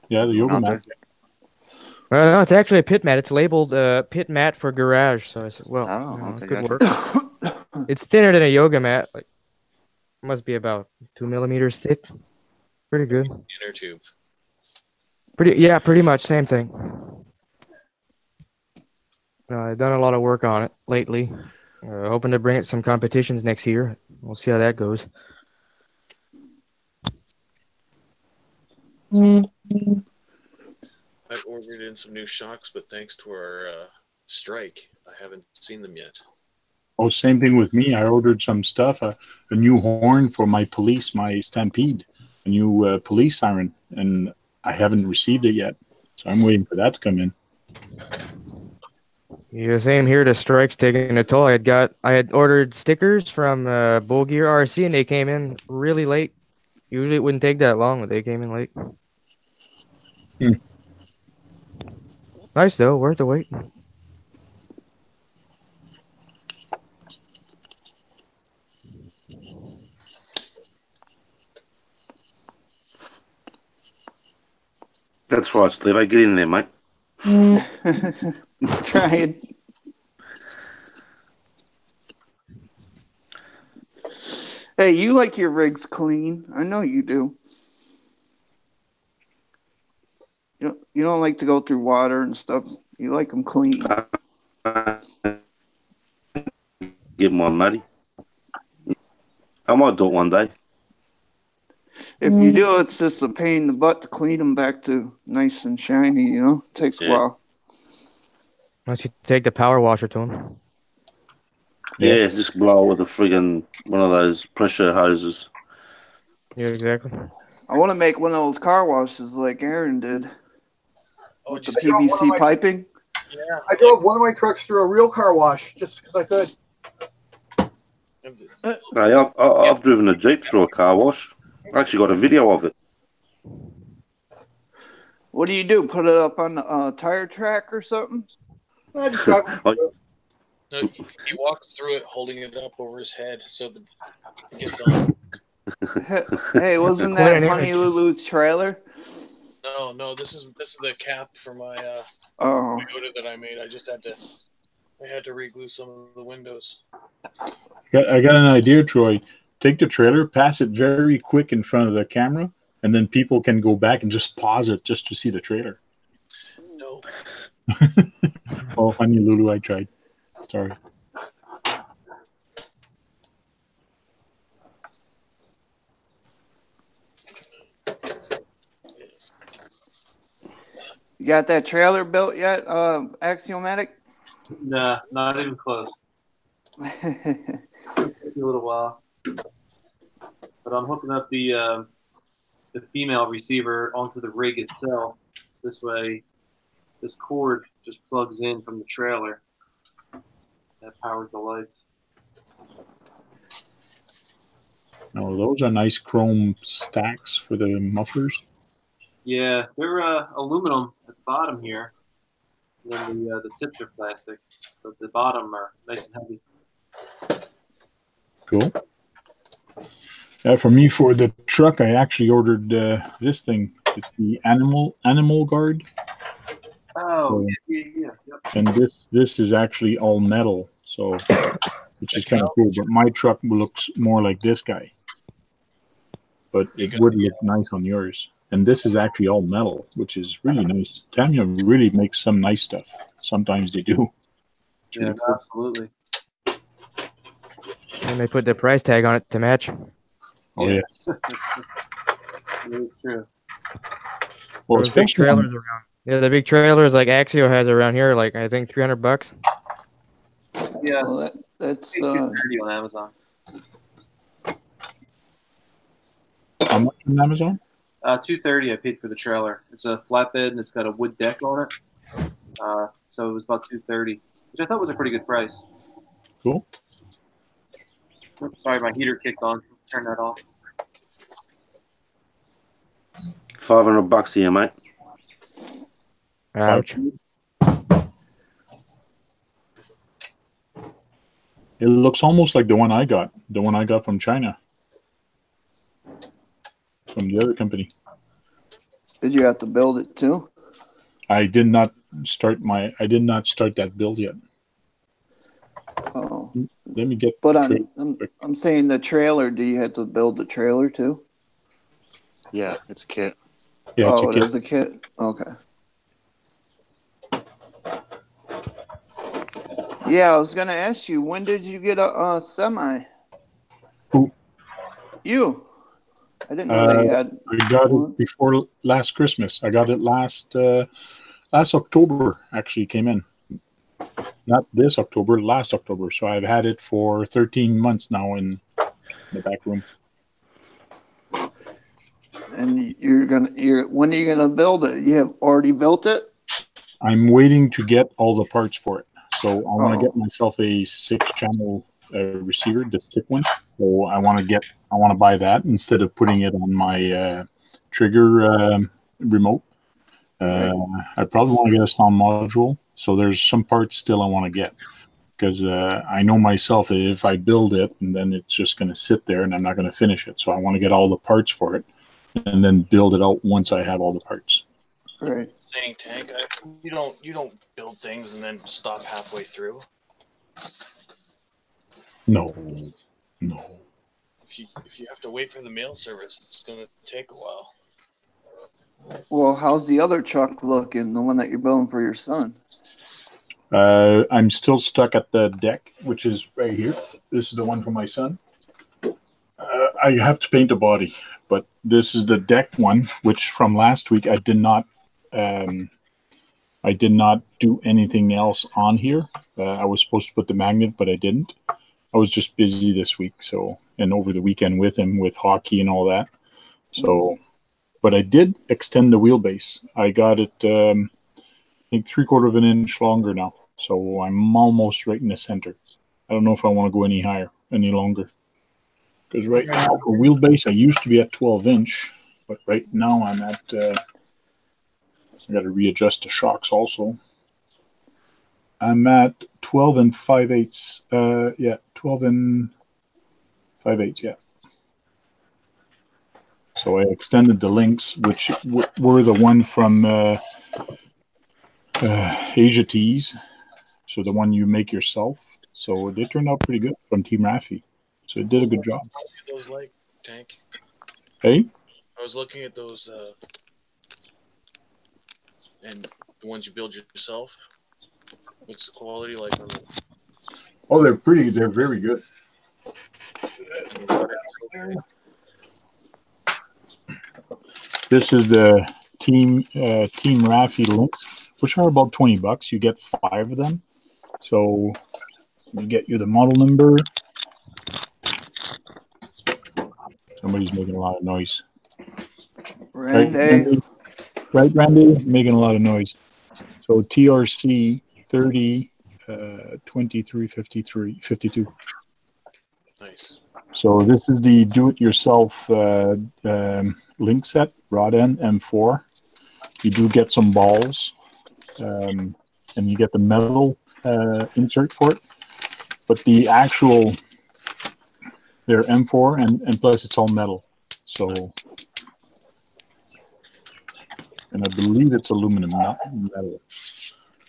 yeah, the yoga mat. No, it's actually a pit mat. It's labeled pit mat for garage. So I said, well, good work. It's thinner than a yoga mat. Like, it must be about 2 millimeters thick. Pretty good. Inner tube. Pretty much same thing. I've done a lot of work on it lately. Hoping to bring it some competitions next year. We'll see how that goes. I ordered in some new shocks, but thanks to our strike, I haven't seen them yet. Oh, same thing with me. I ordered some stuff, a new horn for my Stampede, a new police siren, and I haven't received it yet. So I'm waiting for that to come in. Yeah, same here. The strike's taking a toll. I had ordered stickers from Bullgear RC, and they came in really late. Usually it wouldn't take that long, but they came in late. Hmm. Nice though, worth the wait. That's right, Steve. Get in there, mate. Trying. Hey, you like your rigs clean. I know you do. You don't like to go through water and stuff. You like them clean. Give them one, matey. I might do it one day. If you do, it's just a pain in the butt to clean them back to nice and shiny, you know? It takes a while. Unless you take the power washer to them. Yeah, just blow with a friggin' one of those pressure hoses. Yeah, exactly. I want to make one of those car washes like Aaron did. Oh, with the PVC piping? Yeah. I drove one of my trucks through a real car wash just because I could. Hey, I've driven a Jeep through a car wash. I actually got a video of it. What do you do? Put it up on the tire track or something? I just drive no, he walks through it holding it up over his head so that it gets on. Hey, wasn't that Honey Lulu's trailer? No, this is the cap for my Toyota that I made. I had to reglue some of the windows. I got an idea, Troy. Take the trailer, pass it very quick in front of the camera, and then people can go back and just pause it just to see the trailer. No. Oh, Honey Lulu, I tried. Sorry. You got that trailer built yet, Axiomatic? Nah, not even close. It'll take a little while. But I'm hooking up the female receiver onto the rig itself. This way, this cord just plugs in from the trailer. That powers the lights. Now, those are nice chrome stacks for the mufflers. Yeah, they're aluminum at the bottom here. And then the tips are plastic, but the bottom are nice and heavy. Cool. For me, for the truck, I actually ordered this thing. It's the animal guard. Oh, so, yeah. And this is actually all metal, so which is kind of cool. But my truck looks more like this guy. But it would look nice on yours. And this is actually all metal, which is really nice. Tamiya really makes some nice stuff. Sometimes they do. Yeah, absolutely. And they put the price tag on it to match. Oh yeah. Really true. Well, there's big trailers around. Yeah, the big trailers like Axio has around here, like I think $300. Yeah, well, that's $230 on Amazon. How much on Amazon? $230 I paid for the trailer. It's a flatbed and it's got a wood deck on it. So it was about $230, which I thought was a pretty good price. Cool. Sorry, my heater kicked on. Turn that off. $500 here, mate. Ouch. It looks almost like the one I got from China, from the other company. Did you have to build it too? I did not start my. I did not start that build yet. Oh, let me get. But I'm saying the trailer. Do you have to build the trailer too? Yeah, it's a kit. Yeah, oh, it is a kit. Okay. Yeah, I was gonna ask you. When did you get a semi? Who? You. I didn't know that you had. I got it before last Christmas. I got it last October. Actually, came in. Not this October, last October. So I've had it for 13 months now in the back room. And when are you gonna build it? You have already built it? I'm waiting to get all the parts for it. So I want to get myself a 6-channel receiver, the stick one. So I want to buy that instead of putting it on my trigger remote. I probably want to get a sound module. So there's some parts still I want to get because I know myself if I build it and then it's just going to sit there and I'm not going to finish it. So I want to get all the parts for it and then build it out once I have all the parts. Right. Saying Tank, you don't build things and then stop halfway through. No, no. If you have to wait for the mail service, it's gonna take a while. Well, how's the other truck looking? The one that you're building for your son? I'm still stuck at the deck, which is right here. This is the one for my son. I have to paint a body, but this is the deck one, which from last week I did not. I did not do anything else on here. I was supposed to put the magnet, but I didn't. I was just busy this week, so and over the weekend with him with hockey and all that. So, but I did extend the wheelbase. I got it, I think 3/4 of an inch longer now. So I'm almost right in the center. I don't know if I want to go any higher, any longer, because right now for wheelbase I used to be at 12-inch, but right now I'm at. I got to readjust the shocks also. I'm at 12 5/8. Yeah, 12 5/8. Yeah. So I extended the links, which were the one from HSP's. So the one you make yourself. So they turned out pretty good from Team Raffi. So it did a good job. Those like Tank. Hey. I was looking at those. And the ones you build yourself, what's the quality like? Oh, they're pretty. They're very good. This is the Team Raffi links, which are about $20. You get 5 of them. So we get you the model number. Somebody's making a lot of noise. Randy. Right, Randy? Making a lot of noise. So TRC 30, 23, 53, 52. Nice. So this is the do-it-yourself link set, rod end, M4. You do get some balls, and you get the metal insert for it. But the actual, they're M4, and plus it's all metal. So... And I believe it's aluminum, not metal.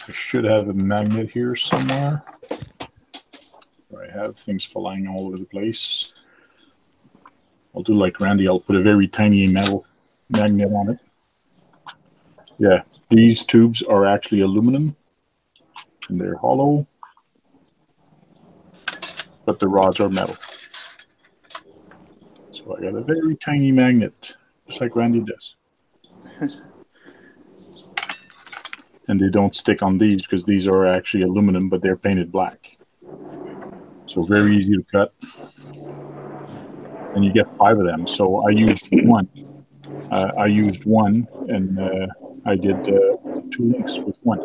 I should have a magnet here somewhere. I have things flying all over the place. I'll do like Randy. I'll put a very tiny metal magnet on it. Yeah, these tubes are actually aluminum. And they're hollow. But the rods are metal. So I got a very tiny magnet, just like Randy does. And they don't stick on these because these are actually aluminum, but they're painted black. So very easy to cut. And you get 5 of them. So I used one. And I did 2 links with one.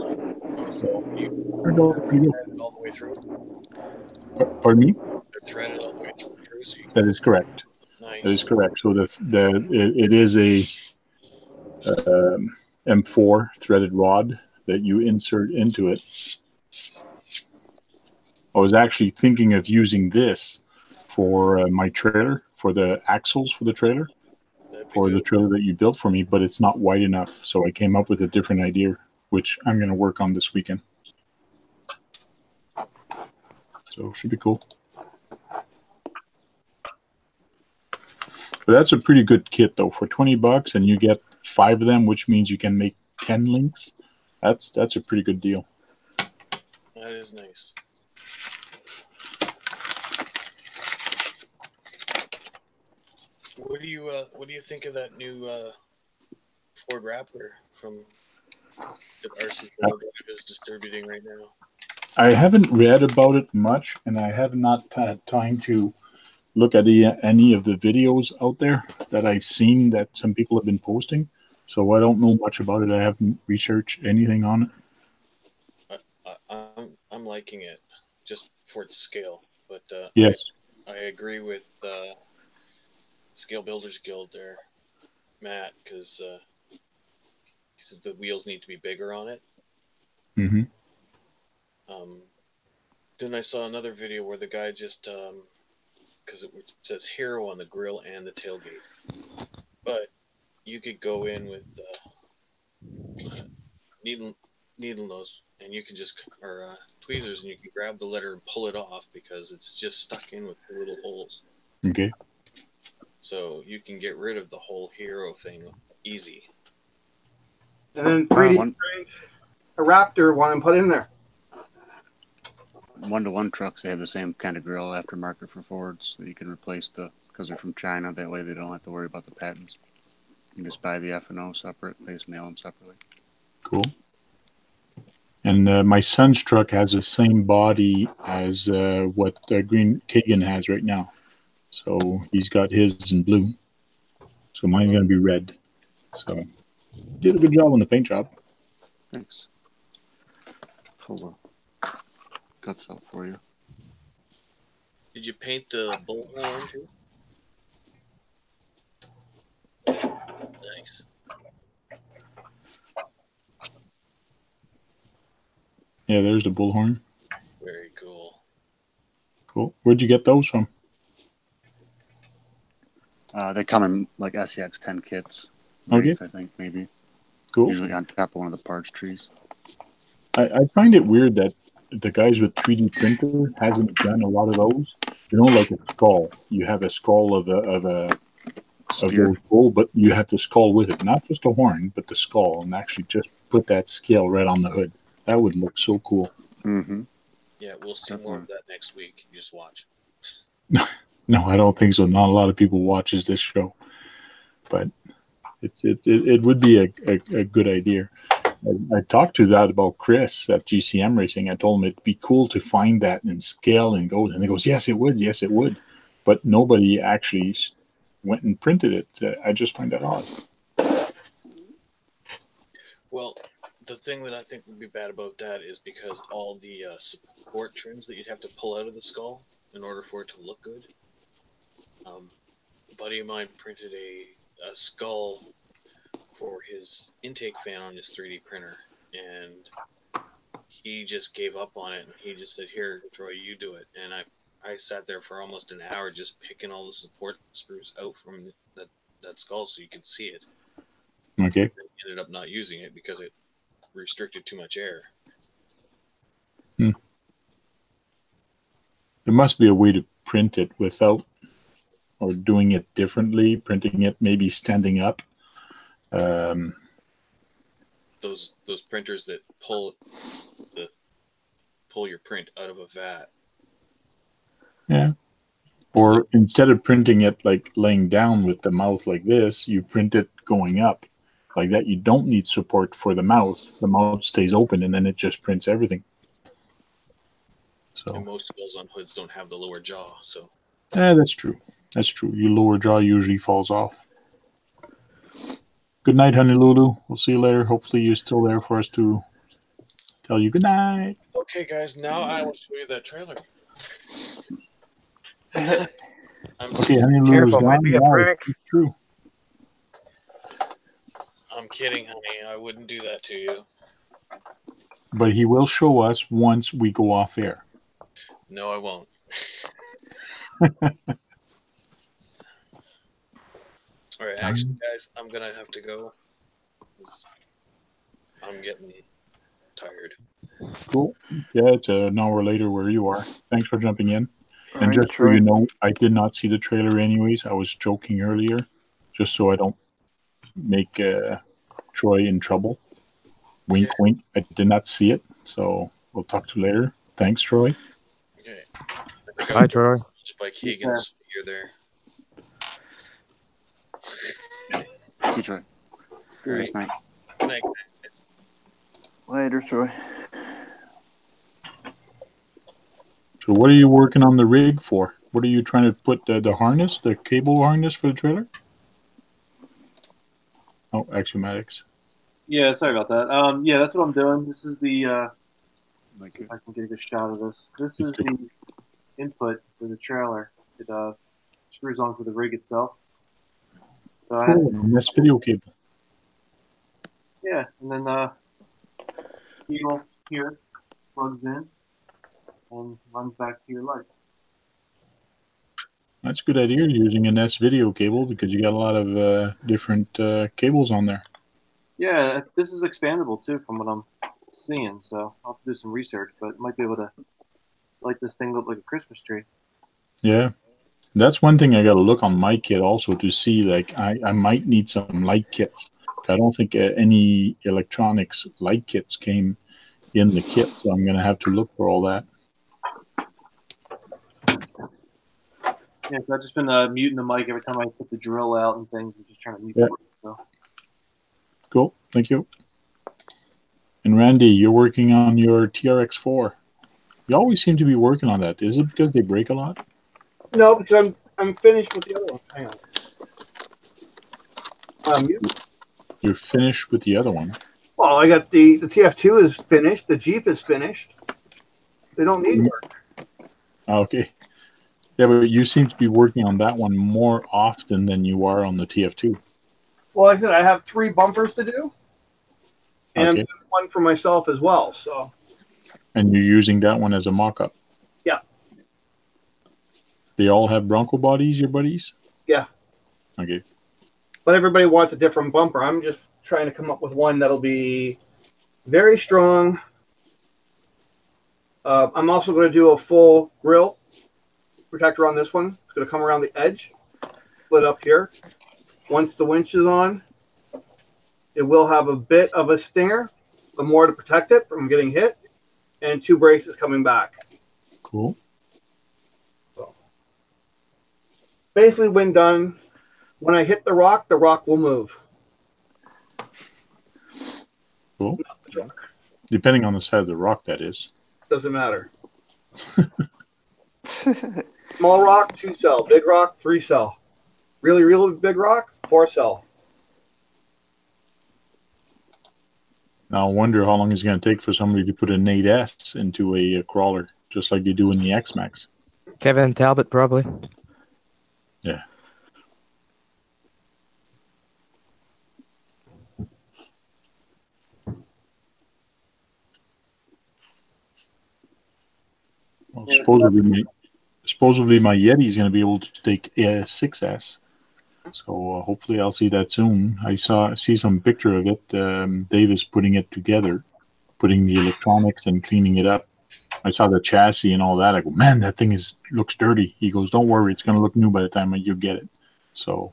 So you turned out pretty good. All the way through. Pardon me? They're threaded all the way through. That is correct. Nice. That is correct. So it is a M4 threaded rod that you insert into it. I was actually thinking of using this for my trailer, for the axles for the trailer, for the trailer that you built for me, but it's not wide enough. So I came up with a different idea which I'm going to work on this weekend. So it should be cool. But that's a pretty good kit, though, for 20 bucks, and you get 5 of them, which means you can make 10 links. That's a pretty good deal. That is nice. What do you think of that new Ford Raptor from that RC4WD is distributing right now? I haven't read about it much, and I have not had time to look at any of the videos out there that I've seen that some people have been posting. So I don't know much about it. I haven't researched anything on it. I'm liking it just for its scale, but yes, I agree with Scale Builders Guild there, Matt, because he said the wheels need to be bigger on it. Mm-hmm. Then I saw another video where the guy just because it says Hero on the grill and the tailgate, but you could go in with needle nose, and you can just or tweezers, and you can grab the letter and pull it off because it's just stuck in with little holes. Okay. So you can get rid of the whole Hero thing easy. And then 3D print a Raptor one and put in there. 1-to-1 trucks, they have the same kind of grill aftermarket for Fords that you can replace the, because they're from China, that way they don't have to worry about the patents. You can just buy the F&O separate, they just mail them separately. Cool. And my son's truck has the same body as what Keegan has right now. So he's got his in blue. So mine's going to be red. So did a good job on the paint job. Thanks. Hold on. That's out for you. Did you paint the bullhorn too? Nice. Yeah, there's the bullhorn. Very cool. Cool. Where'd you get those from? They come in like SCX10 kits. Okay. I think maybe. Cool. Usually on top of one of the parts trees. I find it weird that the guys with 3D printer hasn't done a lot of those. You know, like a skull. You have a skull of a bull, but you have the skull with it, not just a horn, but the skull, and actually just put that scale right on the hood. That would look so cool. Mm-hmm. Yeah, we'll see more of that next week. You just watch. No, I don't think so. Not a lot of people watches this show, but it would be a good idea. I talked to that about Chris at GCM Racing. I told him it'd be cool to find that and scale and go. And he goes, yes, it would. Yes, it would. But nobody actually went and printed it. I just find that odd. Well, the thing that I think would be bad about that is because all the support trims that you'd have to pull out of the skull in order for it to look good. A buddy of mine printed a skull for his intake fan on his 3D printer, and he just gave up on it, and he just said, here, Troy, you do it. And I sat there for almost an hour just picking all the support screws out from that skull so you could see it. Okay. And I ended up not using it because it restricted too much air. Hmm. There must be a way to print it without, or doing it differently, printing it maybe standing up. Those printers that pull your print out of a vat. Yeah. Or instead of printing it like laying down with the mouth like this, you print it going up like that. You don't need support for the mouth. The mouth stays open, and then it just prints everything. So and most skulls on hoods don't have the lower jaw. So yeah, that's true. That's true. Your lower jaw usually falls off. Good night, Honey Lulu. We'll see you later. Hopefully you're still there for us to tell you good night. Okay, guys. Now I will show you that trailer. I'm okay, Honey Lulu's gone. It's true. I'm kidding, honey. I wouldn't do that to you. But he will show us once we go off air. No, I won't. All right, actually, guys, I'm going to have to go. I'm getting tired. Cool. Yeah, it's an hour later where you are. Thanks for jumping in. All and right, just so you know, I did not see the trailer anyways. I was joking earlier, just so I don't make Troy in trouble. Wink, wink. I did not see it, so we'll talk to you later. Thanks, Troy. Okay. Hi, Troy. By Keegan's figure there. See you, Troy. Great night. Thanks. Later, Troy. So what are you working on the rig for? What are you trying to put the harness, the cable harness for the trailer? Oh, Axiomatics. Yeah, sorry about that. Yeah, that's what I'm doing. This is the... see if I can get a good shot of this. This is the input for the trailer. It screws onto the rig itself. So cool. Nice video cable. Yeah, and then cable here plugs in and runs back to your lights. That's a good idea, using an S-video cable, because you got a lot of different cables on there. Yeah, this is expandable too from what I'm seeing, so I'll have to do some research, but might be able to light this thing up like a Christmas tree. Yeah, that's one thing I got to look on my kit also to see, like, I might need some light kits. I don't think any electronics light kits came in the kit, so I'm going to have to look for all that. Yeah, so I've just been muting the mic every time I put the drill out and things. I'm just trying to mute it. So. Cool. Thank you. And Randy, you're working on your TRX4. You always seem to be working on that. Is it because they break a lot? No, because I'm finished with the other one. Hang on. You're finished with the other one. Well, I got the TF2 is finished. The Jeep is finished. They don't need work. Okay. Yeah, but you seem to be working on that one more often than you are on the TF2. Well, like I said, I have 3 bumpers to do, and one for myself as well. So. And you're using that one as a mock-up? Yeah. They all have Bronco bodies, your buddies? Yeah. Okay. But everybody wants a different bumper. I'm just trying to come up with one that'll be very strong. I'm also going to do a full grill protector on this one. It's going to come around the edge, split up here. Once the winch is on, it will have a bit of a stinger, but more to protect it from getting hit, and 2 braces coming back. Cool. So, basically, when done... When I hit the rock will move. Cool. Depending on the side of the rock, that is. Doesn't matter. Small rock, 2 cell. Big rock, 3 cell. Really, really big rock, 4 cell. Now I wonder how long it's going to take for somebody to put an 8S into a crawler, just like they do in the X-Maxx. Kevin Talbot, probably. Yeah. Well, supposedly my Yeti is going to be able to take a 6S, so hopefully I'll see that soon. I see some picture of it. Dave is putting it together, putting the electronics and cleaning it up. I saw the chassis and all that. I go, man, that thing looks dirty. He goes, don't worry, it's going to look new by the time you get it. So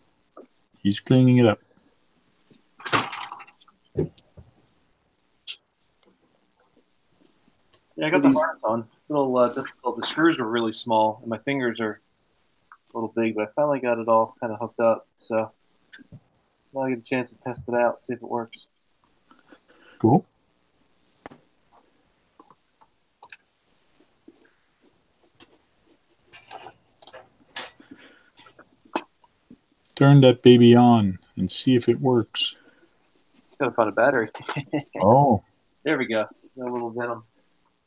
he's cleaning it up. Yeah, I got the harness on. Little difficult. The screws were really small, and my fingers are a little big, but I finally got it all kind of hooked up. So now I get a chance to test it out and see if it works. Cool. Turn that baby on and see if it works. Gotta find a battery. Oh. There we go. Got a little venom.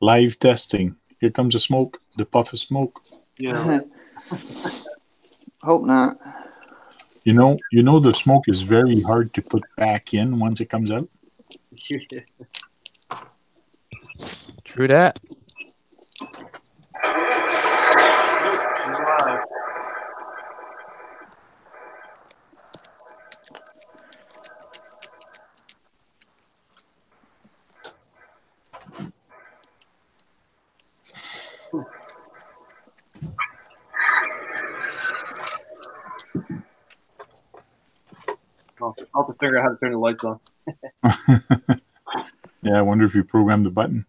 Live testing. Here comes the smoke, the puff of smoke. Yeah. Hope not. You know the smoke is very hard to put back in once it comes out. True that. I'll have to figure out how to turn the lights on. Yeah, I wonder if you programmed the button.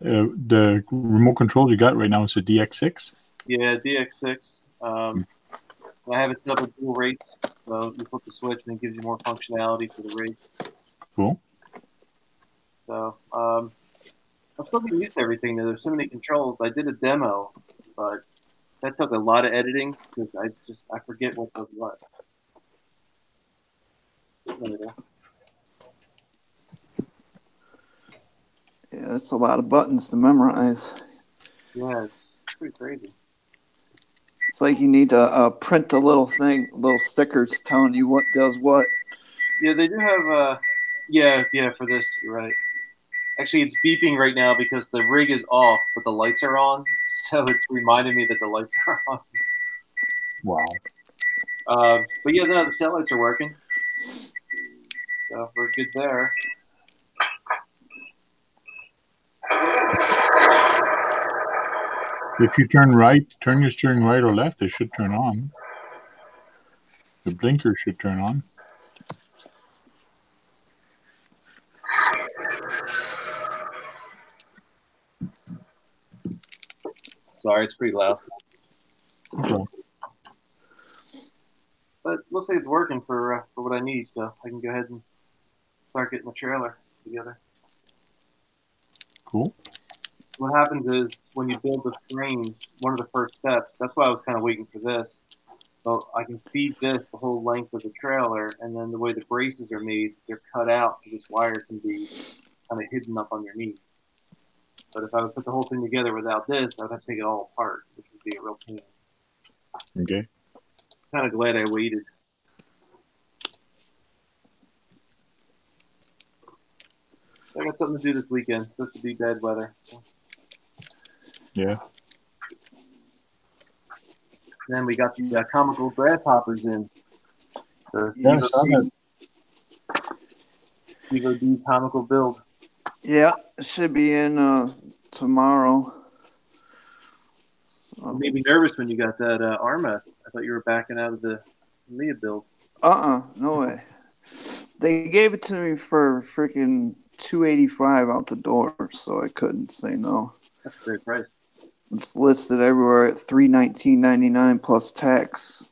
The remote control you got right now is a DX6? Yeah, DX6. I have it set up with dual rates, so you flip the switch and it gives you more functionality for the rate. Cool. So, I'm still getting used to everything. There's so many controls. I did a demo, but that took a lot of editing because I forget what was what. Yeah, that's a lot of buttons to memorize. Yeah, it's pretty crazy. It's like you need to print the little thing, little stickers telling you what does what. Yeah, they do have. Yeah, for this, you're right. Actually, it's beeping right now because the rig is off, but the lights are on. So it's reminding me that the lights are on. Wow. But yeah, no, the tail lights are working. So we're good there. If you turn right, turn your steering right or left, it should turn on. The blinker should turn on. Sorry, it's pretty loud. Okay. But looks like it's working for what I need, so I can go ahead and start getting the trailer together. Cool. What happens is when you build the frame, one of the first steps, that's why I was kind of waiting for this. So I can feed this the whole length of the trailer, and then the way the braces are made, they're cut out so this wire can be kind of hidden up underneath. But if I would put the whole thing together without this, I'd have to take it all apart, which would be a real pain. Okay. I'm kind of glad I waited. I got something to do this weekend. It's supposed to be bad weather. Yeah. Then we got the comical grasshoppers in. So Steve-O-D comical build. Yeah, it should be in tomorrow. So. You made me nervous when you got that Arma. I thought you were backing out of the Leah build. No way. They gave it to me for freaking $285 out the door, so I couldn't say no. That's a great price. It's listed everywhere at $319.99 plus tax.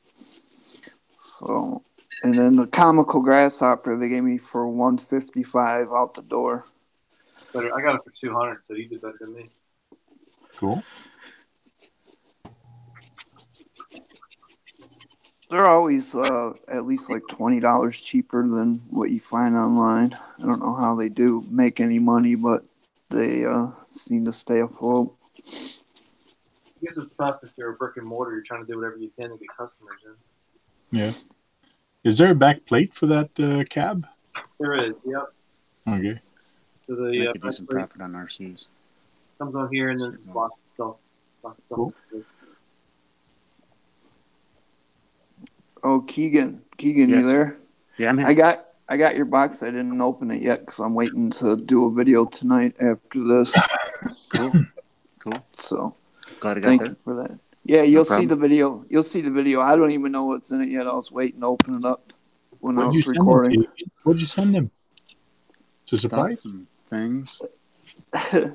So, and then the comical grasshopper they gave me for $155 out the door. Better. I got it for $200, so you did better than me. Cool. They're always at least like $20 cheaper than what you find online. I don't know how they do make any money, but they seem to stay afloat. I guess it's tough if you're a brick and mortar. You're trying to do whatever you can to get customers in. Yeah. Is there a back plate for that cab? There is, yep. Okay. So the I could do some profit on RCs. Comes on here and then blocks itself. Cool. Oh, Keegan, yes. You there? Yeah, I'm here. I got your box. I didn't open it yet because I'm waiting to do a video tonight after this. Cool. So, glad I got thank you for that. Yeah, you'll see the video. I don't even know what's in it yet. I was waiting to open it up when I was recording. What'd you send them? To surprise things.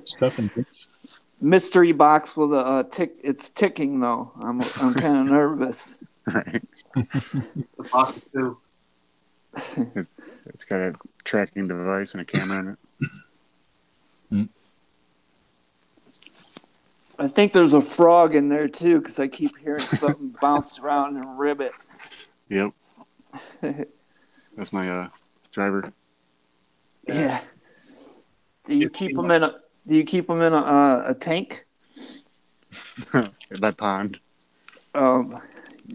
Stuff and things. Mystery box with a tick. It's ticking though. I'm kind of nervous. Right. The box too. It's got a tracking device and a camera in it. Mm. I think there's a frog in there too because I keep hearing something bounce around and rib it. Yep. That's my driver. Yeah. Do you keep them in a tank? In my pond.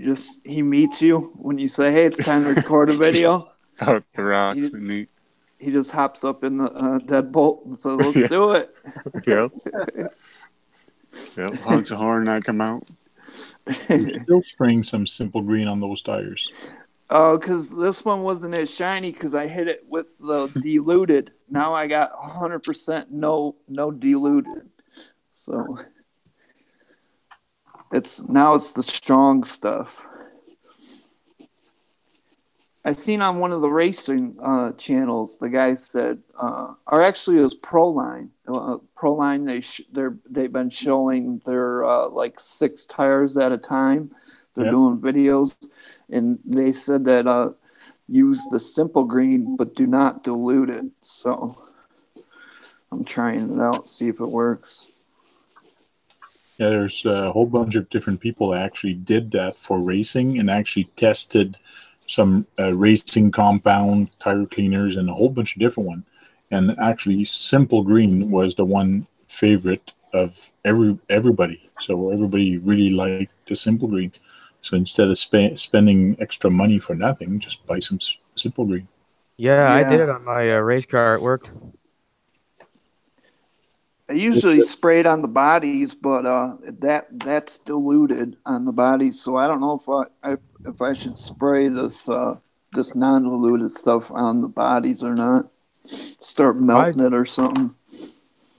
He meets you when you say, "Hey, it's time to record a video." Oh, the rocks we meet. He just hops up in the deadbolt and says, "Let's do it." Yep. Honks a horn, and I come out. You're still spraying some simple green on those tires. Oh, because this one wasn't as shiny because I hit it with the diluted. Now I got 100% no diluted. So. It's the strong stuff. I seen on one of the racing channels, the guy said, or actually it was Proline. Proline, they've been showing their like 6 tires at a time. They're doing videos, and they said that use the simple green, but do not dilute it. So I'm trying it out, see if it works. Yeah, there's a whole bunch of different people that actually did that for racing and actually tested some racing compound, tire cleaners, and a whole bunch of different ones. And actually, simple green was the one favorite of everybody. So everybody really liked the simple green. So instead of spending extra money for nothing, just buy some simple green. Yeah, I did it on my race car. It worked. I usually spray it on the bodies, but that's diluted on the bodies. So I don't know if I should spray this non-diluted stuff on the bodies or not. Start melting it or something.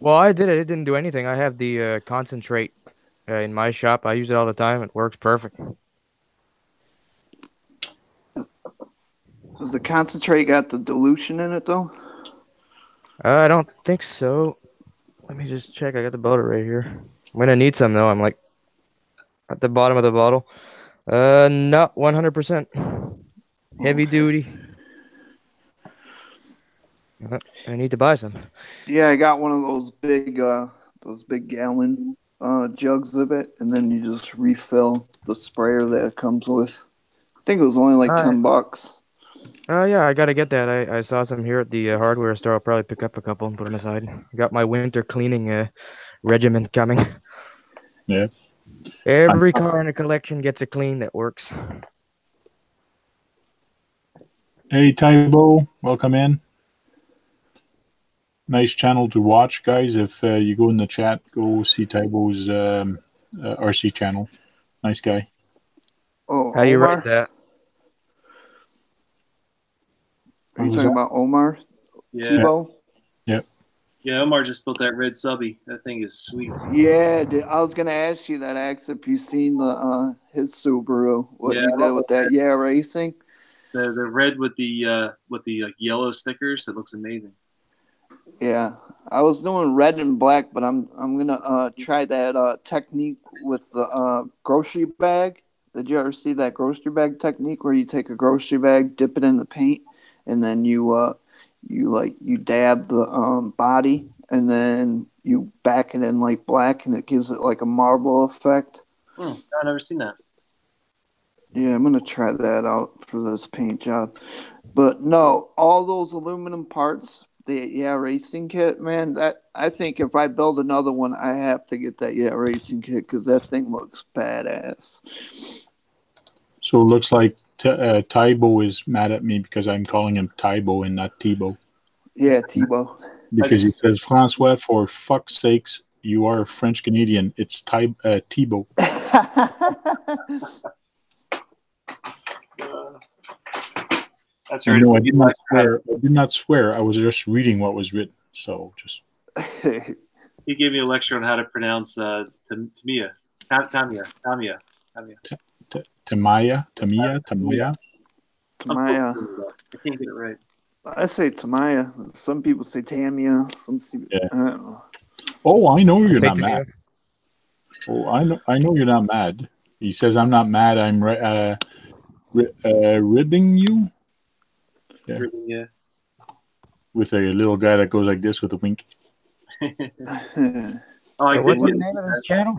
Well, I did it. It didn't do anything. I have the concentrate in my shop. I use it all the time. It works perfect. Does the concentrate got the dilution in it, though? I don't think so. Let me just check. I got the bottle right here. I'm going to need some, though. I'm like at the bottom of the bottle. Not 100%. Heavy duty. I need to buy some. Yeah, I got one of those big gallon jugs of it, and then you just refill the sprayer that it comes with. I think it was only like $10. Yeah, I got to get that. I saw some here at the hardware store. I'll probably pick up a couple and put them aside. I got my winter cleaning regimen coming. Yeah. Every car in a collection gets a clean that works. Hey, Tybo. Welcome in. Nice channel to watch, guys. If you go in the chat, go see Tybo's RC channel. Nice guy. Oh, how do you write that? Are you talking about Omar? Yeah. Tebow? Yep. Yeah, Omar just built that red subby. That thing is sweet. Yeah, I was going to ask you that, Ax, if you've seen the his Subaru, what he did with that. Yeah, racing. The red with the like yellow stickers. It looks amazing. Yeah, I was doing red and black, but I'm going to try that technique with the grocery bag. Did you ever see that grocery bag technique where you take a grocery bag, dip it in the paint? And then you dab the body, and then you back it in like black, and it gives it like a marble effect. I've never seen that. Yeah, I'm gonna try that out for this paint job. But no, all those aluminum parts, the Yeah Racing kit, man. That I think if I build another one, I have to get that Yeah Racing kit because that thing looks badass. So it looks like Tybo is mad at me because I'm calling him Tybo and not Tebow. Yeah, Tebow. Because he says, Francois, for fuck's sakes, you are a French Canadian. It's Tebow. That's right. No, I did not swear. I was just reading what was written. So just. He gave me a lecture on how to pronounce Tamiya. Tamiya. Tamiya. I can't get it right. I say Tamiya. Some people say Tamiya. Some say, I don't know. Oh, I know you're not mad. Oh, I know you're not mad. He says, "I'm not mad. I'm ribbing you." Yeah. Ribbing, yeah. With a little guy that goes like this with a wink. What's the name of his channel?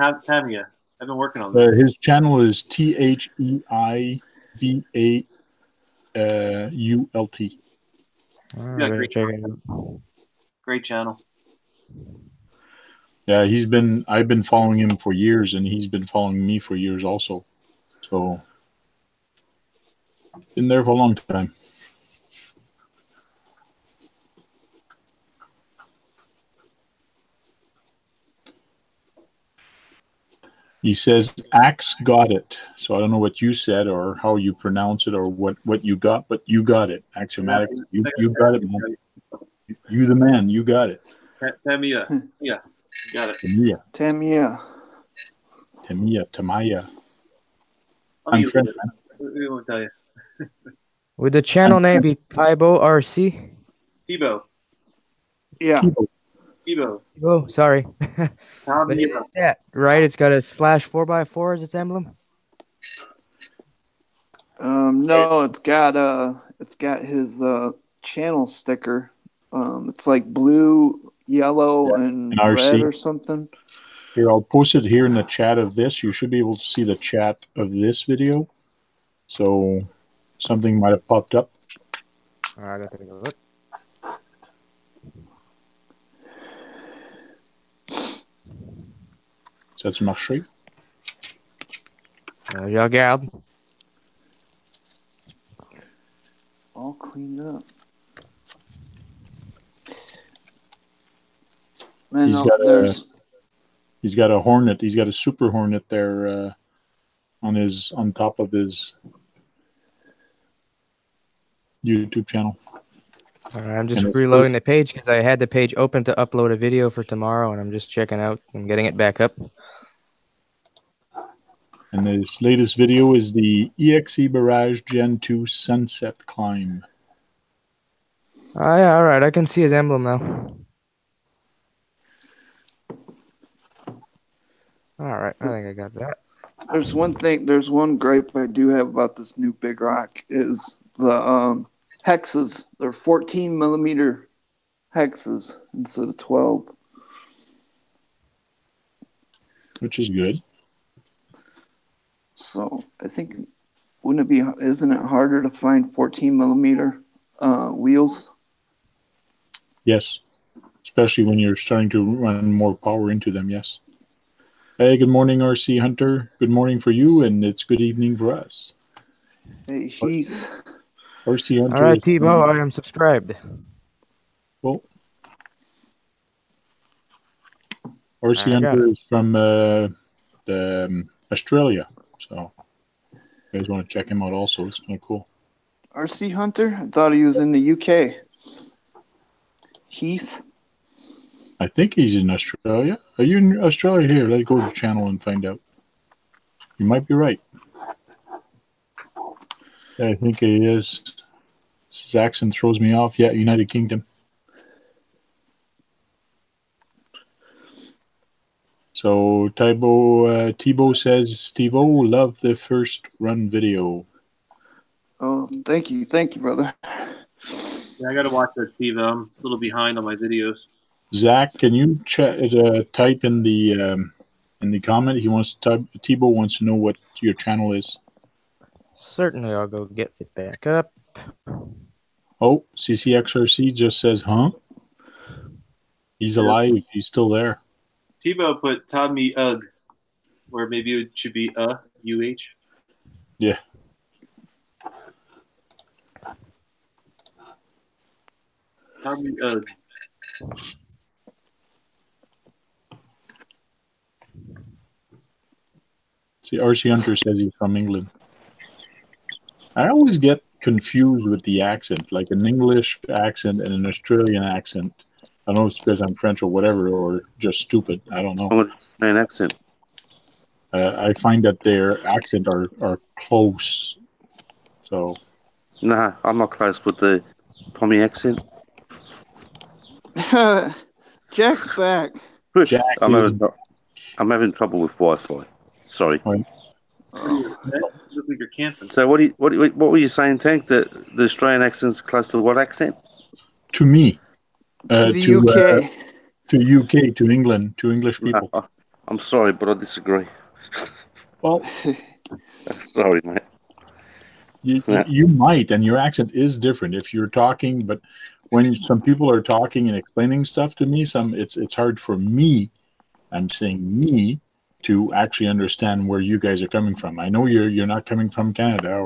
Tamiya. I've been working on this. His channel is THEIBAULT. Yeah, great channel. Yeah, I've been following him for years, and he's been following me for years also. So, been there for a long time. He says, Axe got it. So I don't know what you said or how you pronounce it or what you got, but you got it. Axiomatic, you got it, man. You the man. You got it. Tamiya. Yeah. Got it. Tamiya. Tamiya. Tamiya. I'm French. We won't tell you. Would the channel name be Tybo RC? T-Bo. Yeah. T-Bo. Oh, sorry. Yeah, right. It's got a slash 4x4 as its emblem. No, it's got his channel sticker. It's like blue, yellow, and red or something. Here, I'll post it here in the chat of this. You should be able to see the chat of this video. So something might have popped up. All right, I gotta take a look. Ça a-tu marché? Je regarde. All cleaned up. Man, he's got a Hornet. He's got a Super Hornet there on top of his YouTube channel. All right, I'm just reloading the page because I had the page open to upload a video for tomorrow, and I'm just checking out and getting it back up. And this latest video is the EXE Barrage Gen 2 Sunset Climb. Oh, yeah, all right, I can see his emblem now. All right, I think I got that. There's one thing, there's one gripe I do have about this new Big Rock is the hexes. They're 14 millimeter hexes instead of 12. Which is good. So I think, wouldn't it be, isn't it harder to find 14 millimeter wheels? Yes, especially when you're starting to run more power into them, yes. Hey, good morning, RC Hunter. Good morning for you, and it's good evening for us. Hey, Heath. RC Hunter. All right, T-Bo, I am subscribed. Well, RC Hunter is from Australia. So, you guys want to check him out also. It's kind of cool. RC Hunter? I thought he was in the UK. Heath? I think he's in Australia. Are you in Australia? Here, let's go to the channel and find out. You might be right. Yeah, I think it is. Zaxxon throws me off. Yeah, United Kingdom. So T-Bo says, Steve-O, love the first run video. Oh, thank you, brother. Yeah, I gotta watch that, Steve. I'm a little behind on my videos. Zach, can you type in the comment? He wants to type. T-Bo wants to know what your channel is. Certainly, I'll go get it back up. Oh, CCXRC just says, huh? He's alive. He's still there. T-Bo put Tommy Ugg, or maybe it should be UH. Yeah. Tommy Ugg. See, RC Hunter says he's from England. I always get confused with the accent, like an English accent and an Australian accent. I don't know if it's because I'm French or whatever, or just stupid. I don't know. Someone's an accent. I find that their accent are close. So, nah, I'm not close with the Tommy accent. Jack's back. Jack, I'm having trouble with Wi-Fi. Sorry. Oh. So what were you saying, Tank? That the Australian accent's close to what accent? To me. To the UK. To UK, to England, to English people. No, I'm sorry, but I disagree. Well, sorry, mate. You might, and your accent is different if you're talking. But when some people are talking and explaining stuff to me, it's hard for me. I'm saying me to actually understand where you guys are coming from. I know you're not coming from Canada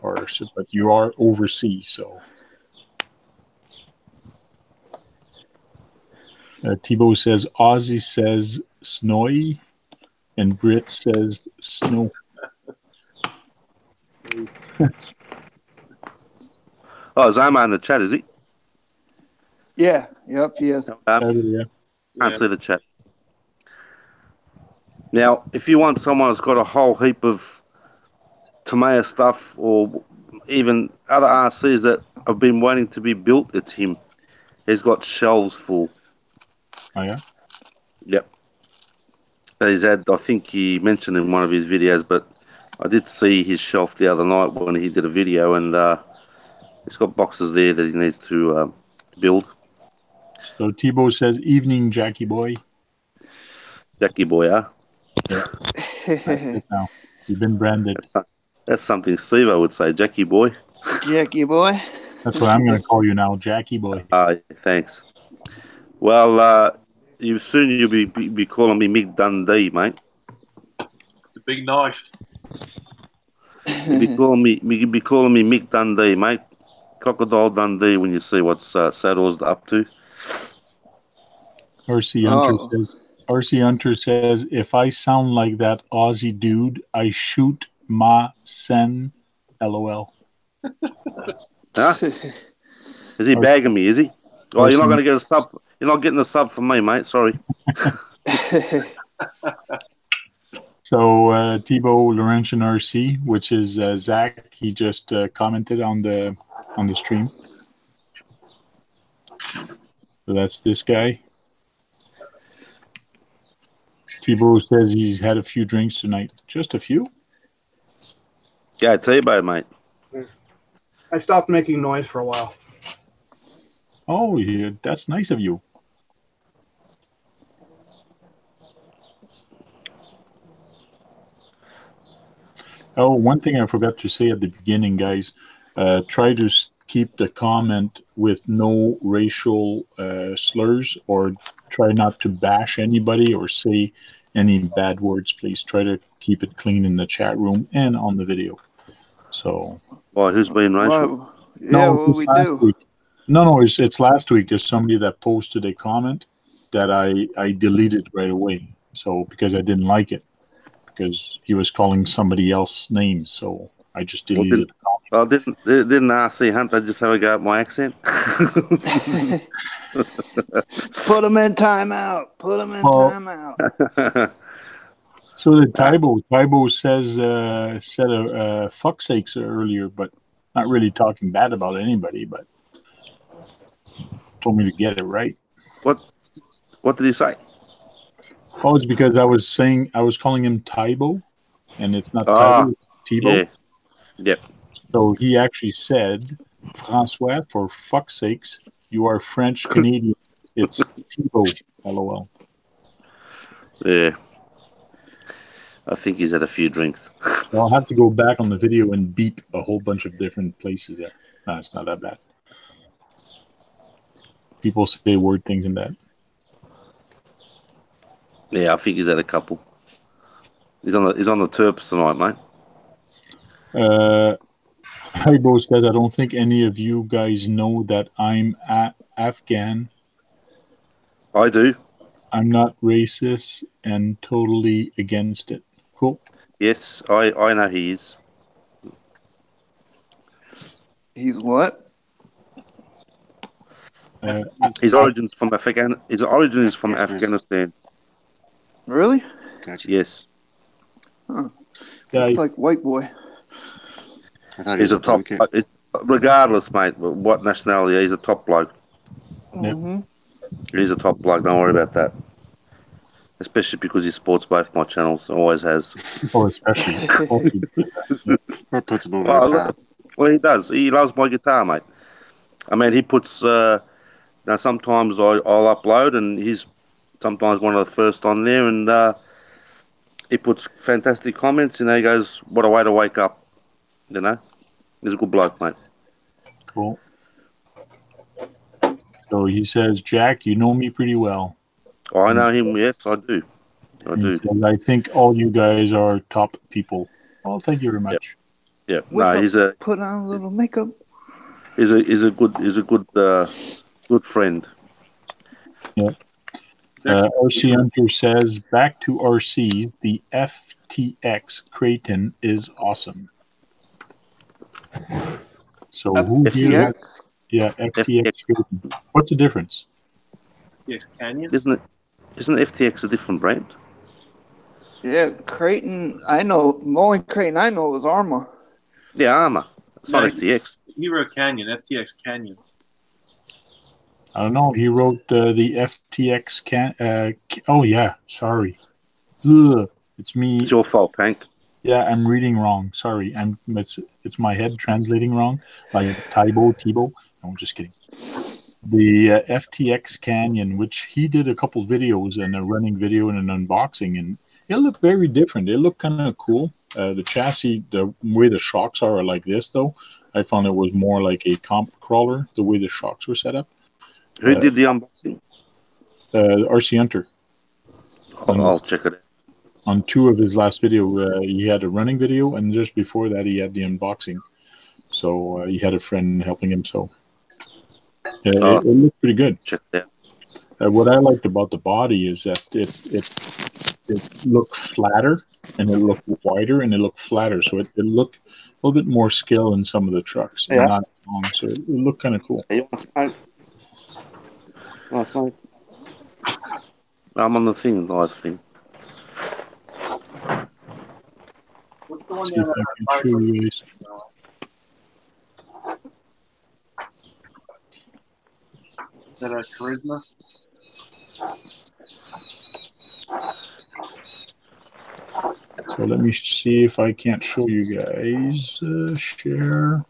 or but you are overseas, so. T-Bo says, Aussie says snowy, and Brit says snow. Oh, is Omar in the chat, is he? Yeah, yep, he is. Can't see the chat. Now, if you want someone that's got a whole heap of Tamiya stuff or even other RCs that have been waiting to be built, it's him. He's got shelves full. Oh, yeah? Yep. He's had, I think he mentioned in one of his videos, but I did see his shelf the other night when he did a video, and he's got boxes there that he needs to build. So Tebow says, evening, Jackie boy. Jackie boy, huh? Yeah. That's it now. You've been branded. That's something Steve would say, Jackie boy. Jackie boy. That's what I'm going to call you now, Jackie boy. Thanks. Well, you'll be calling me Mick Dundee, mate. It's a big knife. You'll be calling me Mick Dundee, mate. Crocodile Dundee when you see what's Saddle's up to. RC Hunter says, if I sound like that Aussie dude, I shoot my sen, LOL. Huh? Is he bagging me, is he? Oh, you're not going to get a sub. You're not getting a sub from me, mate. Sorry. So, Thibaut Laurentian RC, which is Zach, he just commented on the stream. So that's this guy. Thibaut says he's had a few drinks tonight. Just a few? Yeah, I tell you about it, mate. I stopped making noise for a while. Oh, yeah, that's nice of you. Oh, one thing I forgot to say at the beginning, guys. Try to keep the comment with no racial slurs, or try not to bash anybody or say any bad words, please. Try to keep it clean in the chat room and on the video. So, well, who's being racial? Well, yeah, no, well, we do. Week. No, it's last week. There's somebody that posted a comment that I deleted right away. So because I didn't like it, because he was calling somebody else's name. So I just deleted the comment. Well, didn't RC Hunter just have a go at my accent? Put him in timeout. Put him in timeout. So the Tybo says said fuck sakes earlier, but not really talking bad about anybody, but told me to get it right. What did he say? Oh, it's because I was calling him Tybo, and it's not Tybo, it's Tebow. Yeah. Yep. So he actually said, Francois, for fuck's sakes, you are French Canadian. It's Tebow. LOL. Yeah. I think he's had a few drinks. So I'll have to go back on the video and beep a whole bunch of different places there. No, it's not that bad. People say word things in that. Yeah, I think he's had a couple. He's on the Terps tonight, mate. Hi, boys, guys. I don't think any of you guys know that I'm Afghan. I do. I'm not racist and totally against it. Cool. Yes, I know he is. He's what? His origin is from Afghanistan. Really? Gotcha. Yes. Huh. Yeah, it's like white boy. He's a top. Regardless, mate, what nationality, he's a top bloke. Mm-hmm. He's a top bloke. Don't worry about that. Especially because he sports both my channels. Always has. Oh, especially. That puts him on top. Well, he does. He loves my guitar, mate. I mean, he puts. Now, sometimes I'll upload, and he's sometimes one of the first on there, and he puts fantastic comments. You know, he goes, "What a way to wake up." You know, he's a good bloke, mate. Cool. So he says, Jack, you know me pretty well. Oh, I know him, yes, I do. I do. Says, I think all you guys are top people. Oh, thank you very much. Yeah, no, put on a little makeup. He's a good friend. Yeah. RC Hunter says, back to RCs, the FTX Kraton is awesome. So who FTX? Yeah, FTX. What's the difference? FTX Kanyon? Isn't FTX a different brand? Yeah, Kraton. I know. The only Kraton I know is Arma. the armor. It's not FTX. He wrote Kanyon, FTX Kanyon. I don't know. He wrote the FTX oh, yeah. Sorry. Ugh, it's me. It's your fault, Hank. Yeah, I'm reading wrong. Sorry. It's my head translating wrong. Like Tibo. No, I'm just kidding. The FTX Kanyon, which he did a couple videos, and a running video and an unboxing, and it looked very different. It looked kind of cool. The chassis, the way the shocks are like this, though. I found it was more like a comp crawler, the way the shocks were set up. Who did the unboxing? RC Hunter. I'll check it out. On two of his last video, he had a running video, and just before that, he had the unboxing. So he had a friend helping him, so... it looked pretty good. What I liked about the body is that it looked flatter, and it looked wider, and it looked flatter. So it looked a little bit more skill in some of the trucks. Yeah. Not long, so it looked kind of cool. I'm on the thing, live thing. What's the one that is that a charisma? So let me see if I can't show you guys. Share.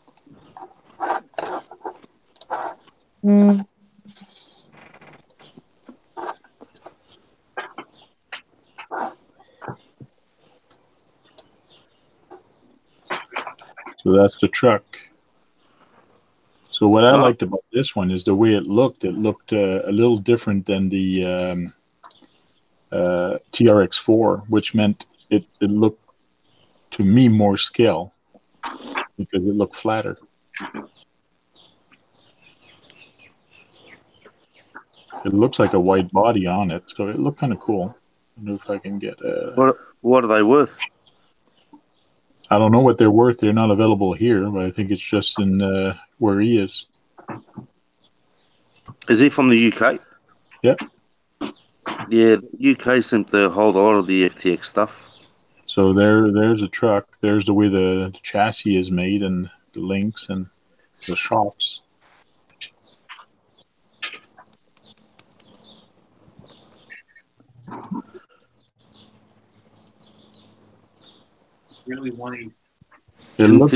So that's the truck. So what I liked about this one is the way it looked. It looked a little different than the TRX4, which meant it looked, to me, more scale because it looked flatter. It looks like a wide body on it, so it looked kind of cool. I don't know if I can get... What are they worth? I don't know what they're worth. They're not available here, but I think it's just in where he is. Is he from the UK? Yep. Yeah, the UK seemed to hold a lot of the FTX stuff. So there's a truck. There's the way the chassis is made and the links and the shocks. Really wanting. It looks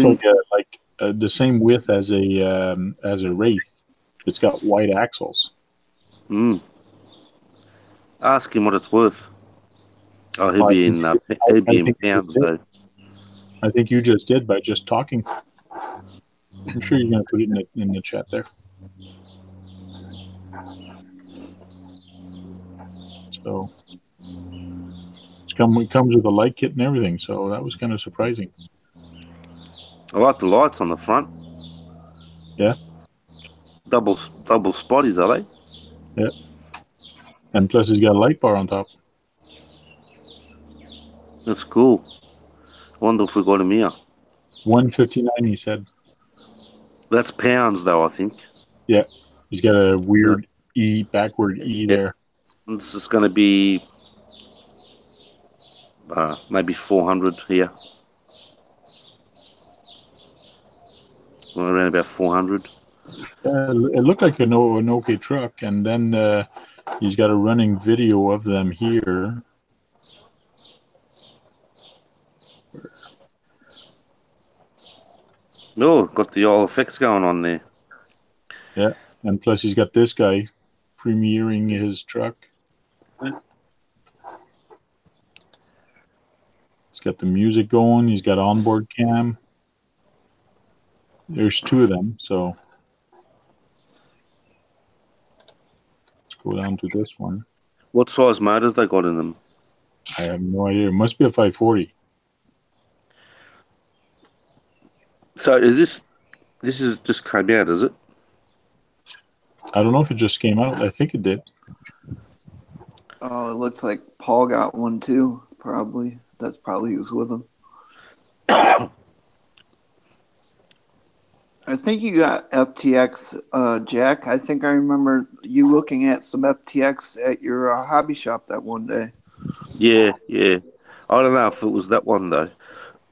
like the same width as a Wraith. It's got wide axles. Ask him what it's worth. Oh, he'll be in pounds, though. I think you just did by just talking. I'm sure you're going to put it in the chat there. So. It comes with a light kit and everything, so that was kind of surprising. I like the lights on the front. Yeah. Double spotties, are they? Yeah. And plus, he's got a light bar on top. That's cool. I wonder if we got him here. 159, he said. That's pounds, though, I think. Yeah. He's got a weird E, backward E there. This is going to be... maybe 400 here. Around about 400. It looked like an okay truck, and then he's got a running video of them here. No, got the all effects going on there. Yeah, and plus he's got this guy premiering his truck. Got the music going. He's got onboard cam. There's two of them, so let's go down to this one. What size motors they got in them? I have no idea. It must be a 540. So is this is just came out, is it? I don't know if it just came out. I think it did. Oh, it looks like Paul got one too, probably. That's probably who's with him. I think you got FTX, Jack. I think I remember you looking at some FTX at your hobby shop that one day. Yeah, yeah. I don't know if it was that one, though.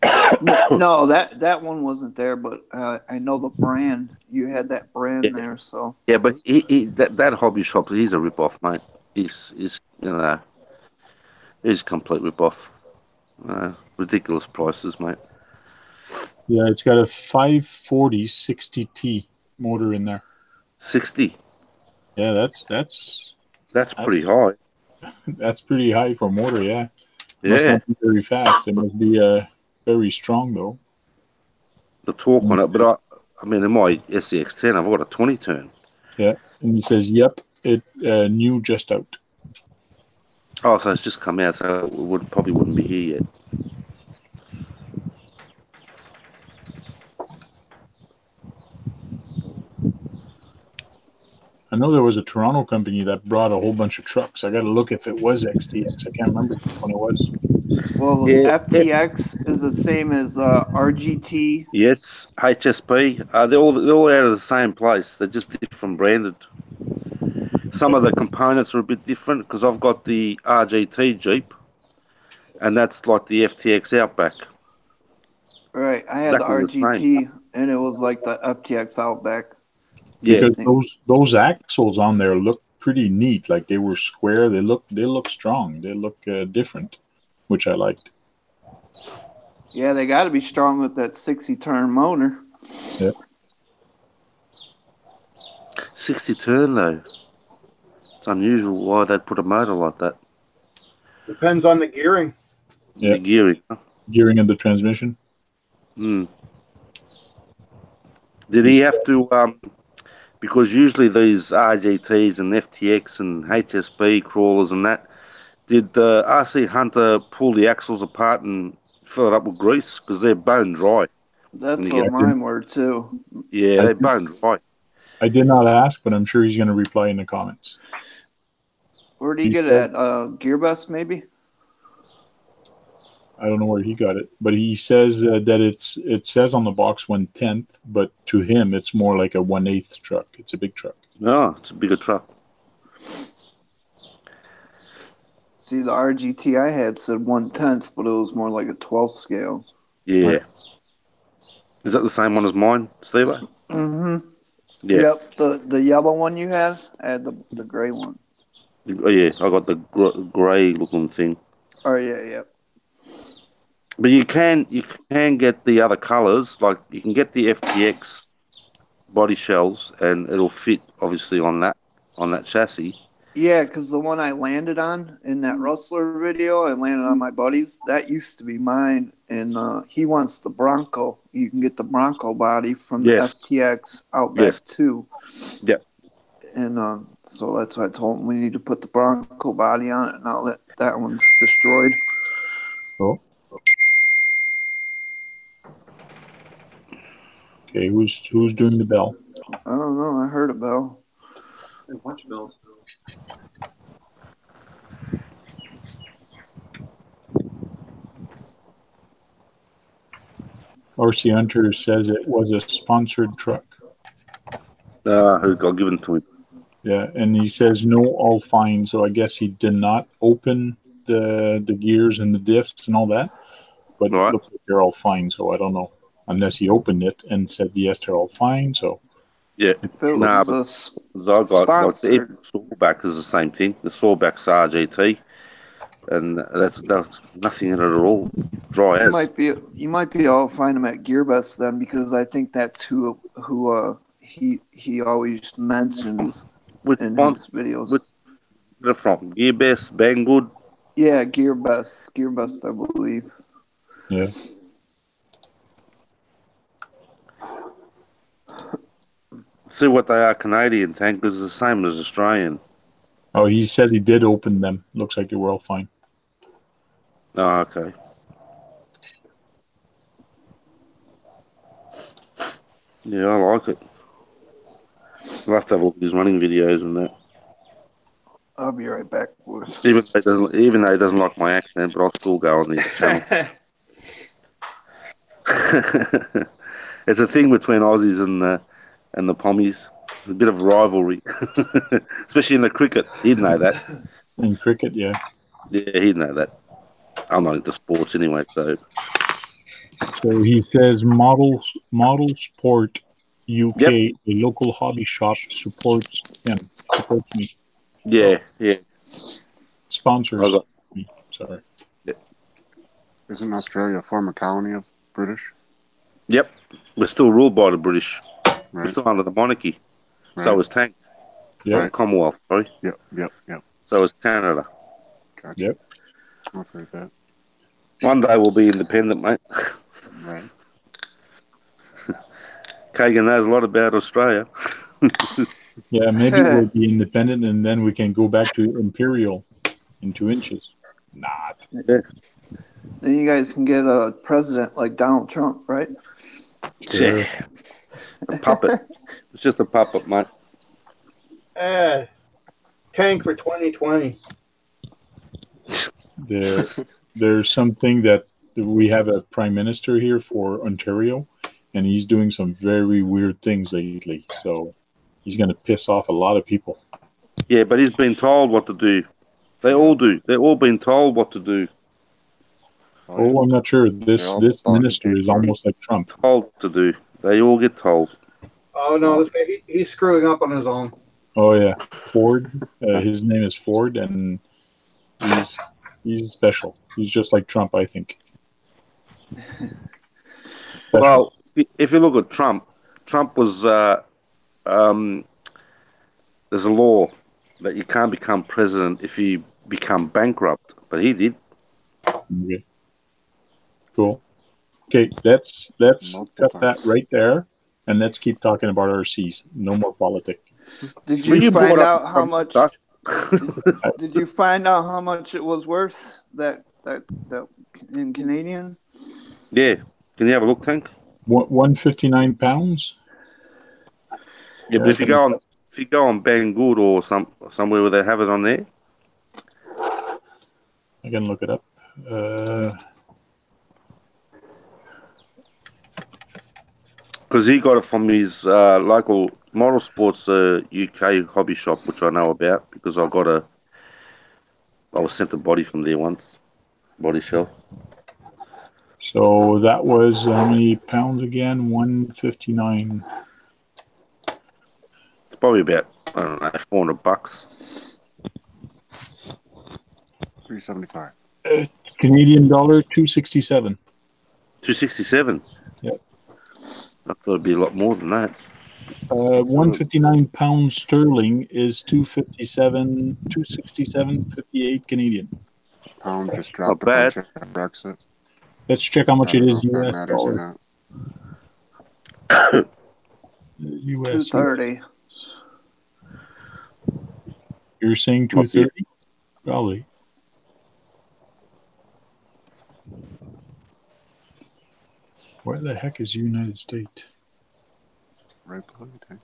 No, that one wasn't there, but I know the brand. You had that brand there, so yeah. But that hobby shop, he's a rip-off, mate. He's you know, he's a complete rip-off. Ridiculous prices, mate. Yeah, it's got a 540 60T motor in there. 60. Yeah, that's pretty high. That's pretty high for a motor, yeah. It must not be very fast. It must be very strong, though. The torque on it, but I mean, in my SCX10, I've got a 20 turn. Yeah, and it says, yep, it new just out. Oh, so it's just come out, so it probably wouldn't be here yet. I know there was a Toronto company that brought a whole bunch of trucks. I got to look if it was XTX. I can't remember which one it was. Well, FTX is the same as RGT. Yes, HSP. They're all out of the same place. They're just different branded. Some of the components are a bit different because I've got the RGT Jeep, and that's like the FTX Outback. Right. I had the RGT, and it was like the FTX Outback. Yeah, because those axles on there look pretty neat. Like they were square. They look strong. They look different, which I liked. Yeah, they got to be strong with that 60-turn motor. Yeah. 60-turn though. It's unusual why they'd put a motor like that. Depends on the gearing. Yeah. The gearing. Huh? Gearing and the transmission. Hmm. Did he have to? Because usually these RGTs and FTX and HSP crawlers and that, did the RC Hunter pull the axles apart and fill it up with grease? Because they're bone dry. That's what mine were too. Yeah, they're bone dry. I did not ask, but I'm sure he's going to reply in the comments. Where did he get it? GearBest, maybe? I don't know where he got it, but he says that it says on the box 1/10, but to him it's more like a 1/8 truck. It's a big truck. No, it's a bigger truck. See, the RGT I had said 1/10, but it was more like a 12th scale. Yeah. Right. Is that the same one as mine, Steve? Mm-hmm. Yeah. Yep, the yellow one you had, I had the gray one. Oh yeah, I got the gray looking thing. Oh yeah, yeah. But you can get the other colours, like you can get the FTX body shells, and it'll fit obviously on that chassis. Yeah, because the one I landed on in that Rustler video, I landed on my buddy's. That used to be mine, and he wants the Bronco. You can get the Bronco body from the FTX Outback 2. Yep. And so that's why I told him we need to put the Bronco body on it. Now that one's destroyed. Oh. Okay, who's doing the bell? I don't know. I heard a bell. I heard a bunch of bells. RC Hunter says it was a sponsored truck. Who got given to him? Yeah, and he says no, all fine. So I guess he did not open the gears and the diffs and all that, but all right. It looks like they're all fine. So I don't know. Unless he opened it and said, yes, they're all fine. So, yeah. Nah, but I've got the sawback is the same thing. The sawback's RGT, and that's nothing in it at all. Dry as. You might be able to find him at GearBest then, because I think that's who he always mentions in his videos. Which they're from GearBest, BangGood. Yeah, GearBest, I believe. Yeah. See what they are, Canadian tank, because it's the same as Australian. Oh, he said he did open them. Looks like they were all fine. Oh, okay. Yeah, I like it. I'll have to have a look at his running videos and that. I'll be right back. Even though he doesn't like my accent, but I'll still go on this channel. It's a thing between Aussies and the Pommies. It's a bit of rivalry, especially in the cricket. He'd know that. In cricket, yeah. Yeah, he'd know that. I'm not into sports anyway, so. So he says Model Sport UK, a local hobby shop, supports me. Yeah, yeah. Sponsors. Sorry. Yeah. Isn't Australia a former colony of British? Yep. We're still ruled by the British. Right. We're still under the monarchy. Right. So is Tank. Yep. Right. Commonwealth, right? Yep, yep, yep. So is Canada. Gotcha. Yep. I've heard that. One day we'll be independent, mate. Right. Keegan knows a lot about Australia. Yeah, maybe we'll be independent and then we can go back to imperial in 2 inches. Not. Yeah. Then you guys can get a president like Donald Trump, right? Yeah. A puppet. It's just a puppet, mate. Tank for 2020. There's something that we have a prime minister here for Ontario, and he's doing some very weird things lately. So he's going to piss off a lot of people. Yeah, but he's been told what to do. They all do. They've all been told what to do. Oh, I'm not sure. This minister is almost like Trump. Told to do. They all get told. Oh, no. He's screwing up on his own. Oh, yeah. Ford. His name is Ford, and he's special. He's just like Trump, I think. Well, if you look at Trump was... there's a law that you can't become president if you become bankrupt, but he did. Okay. Cool. Okay, let's cut that right there, and let's keep talking about RCs. No more politics. Did you find out how much? Did you find out how much it was worth? That in Canadian? Yeah. Can you have a look, Tank? £159. Yeah, but if you go on BangGood or somewhere where they have it on there, I can look it up. Because he got it from his local Model Sports UK hobby shop, which I know about because I was sent a body from there once, body shell. So that was how many pounds again? 159. It's probably about, I don't know, $400. 375. Canadian dollar, 267. 267. Yep. I thought it'd be a lot more than that. 159 pounds sterling is 257, 267.58 Canadian. Pound just dropped. Not bad. Brexit. Let's check how much it is US dollar. US 230. You're saying 230? Probably. Where the heck is United States? Right below the tank.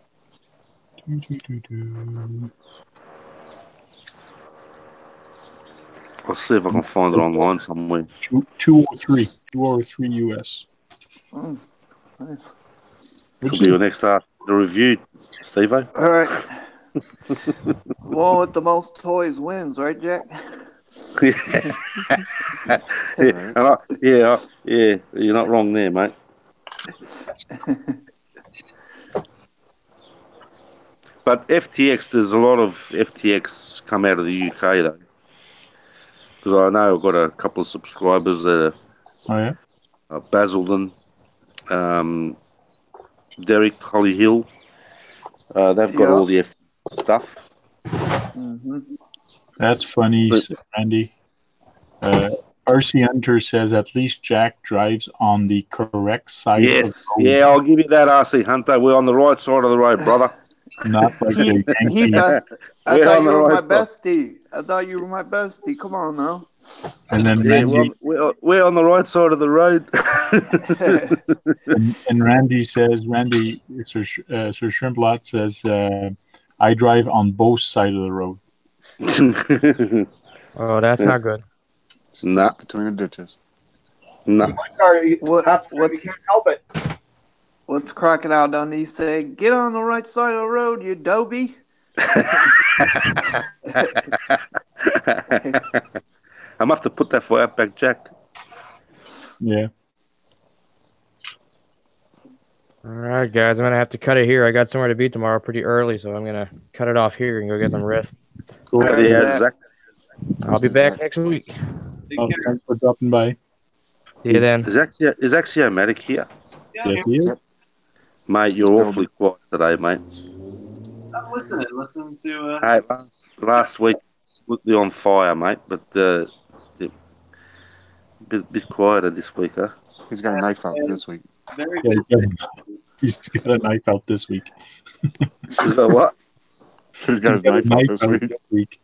I'll see if I can find it online somewhere. 203. 203 US. Oh, nice. Which will be your next the review, Steve-O. All right. Well, with the most toys wins, right, Jack? Yeah. Yeah, you're not wrong there, mate. But FTX, there's a lot of FTX come out of the UK, though. Because I know I've got a couple of subscribers that are Basildon, Derek, Holly Hill. They've got all the FTX stuff. Mm-hmm. That's funny, Andy. RC Hunter says at least Jack drives on the correct side of the road. Yeah, I'll give you that, RC Hunter. We're on the right side of the road, brother. Not like I thought you were my bestie. I thought you were my bestie. Come on now. And then Randy, we're on the right side of the road. and Randy, Sir Shrimplot says, I drive on both sides of the road. Oh, that's not good. It's not between the ditches. No. You can't help it. What's Crocodile Dundee say? Get on the right side of the road, you dopey. I'm have to put that for Outback Jack. Yeah. All right, guys, I'm going to have to cut it here. I got somewhere to be tomorrow pretty early, so I'm going to cut it off here and go get some rest. Cool. Yeah, Zach. I'll be back next week. Thanks for dropping by. See you then. Is Axiomatic here? Yeah, he is. Mate, you're awfully quiet today, mate. I'm listening. Listen to... Hey, last week, absolutely on fire, mate, but a bit quieter this week, huh? He's got a knife out this week. He's got a knife out this week. What? He's got his knife out this week.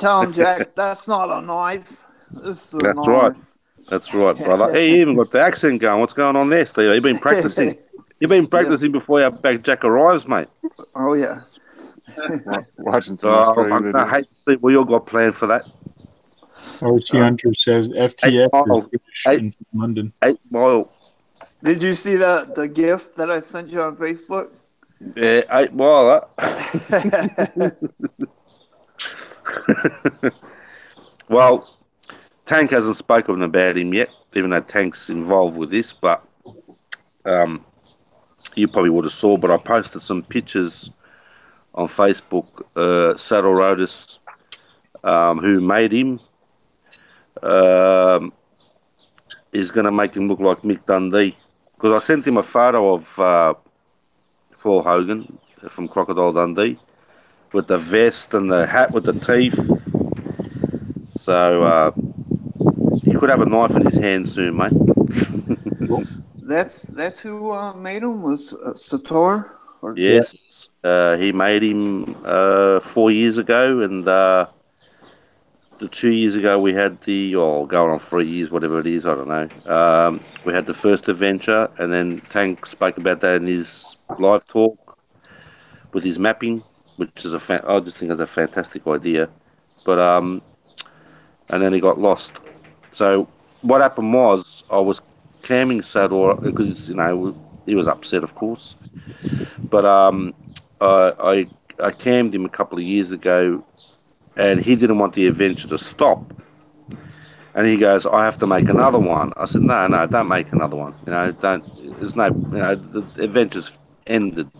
Tell him, Jack, that's not a knife. This is a knife. Right. That's right, brother. Hey, you even got the accent going. What's going on there, Steve? You've been practicing. You've been practicing before Outback Jack arrives, mate. Oh, yeah. Watching some Australian videos. I hate to see what you all got planned for that. RC Hunter says FTX in London. 8 Mile. Did you see the GIF that I sent you on Facebook? Yeah, 8 Mile. Well, Tank hasn't spoken about him yet, even though Tank's involved with this. But you probably would have saw. But I posted some pictures on Facebook. Saddle Rotus, who made him, is going to make him look like Mick Dundee, because I sent him a photo of Paul Hogan from Crocodile Dundee with the vest and the hat with the teeth. So he could have a knife in his hand soon, mate. that's who made him, was Sator? Yes, he made him 4 years ago, and the 2 years ago we had going on 3 years, whatever it is, I don't know. We had the first adventure, and then Tank spoke about that in his live talk with his mapping, which is I just think it's a fantastic idea. But and then he got lost. So what happened was, I was camming Sador because he was upset, of course. But I cammed him a couple of years ago, and he didn't want the adventure to stop. And he goes, "I have to make another one." I said, "No, don't make another one. Don't. There's no. The adventure's ended.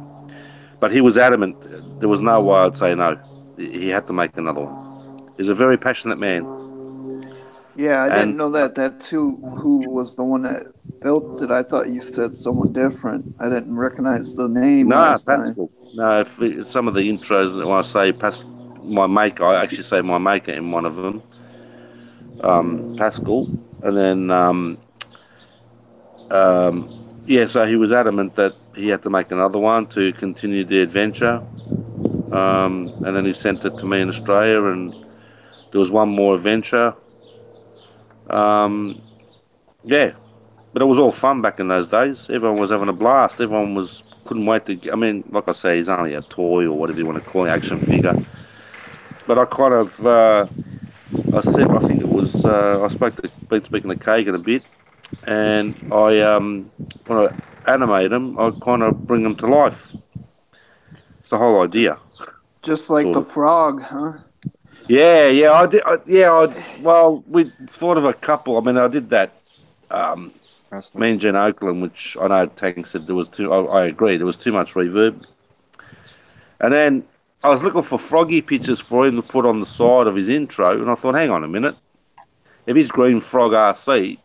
" But he was adamant. There was no way I'd say no. He had to make another one. He's a very passionate man. Yeah, I didn't know that. That's who was the one that built it. I thought you said someone different. I didn't recognize the name last time. No, some of the intros, when I say my maker, I actually say my maker in one of them, Pascal. And then, so he was adamant that he had to make another one to continue the adventure. And then he sent it to me in Australia, and there was one more adventure. But it was all fun back in those days. Everyone was having a blast. Everyone couldn't wait to... I mean, like I say, he's only a toy, or whatever you want to call it, action figure. But I kind of... I think it was... I've been speaking to Keegan a bit, and I want to animate them. I kind of bring them to life. It's the whole idea. Just like the frog, huh? Yeah. We thought of a couple. I mean, I did that. Me and Jen Oakland, which I know Tank said there was too. I agree. There was too much reverb. And then I was looking for froggy pictures for him to put on the side of his intro, and I thought, hang on a minute. If he's Green Frog RC,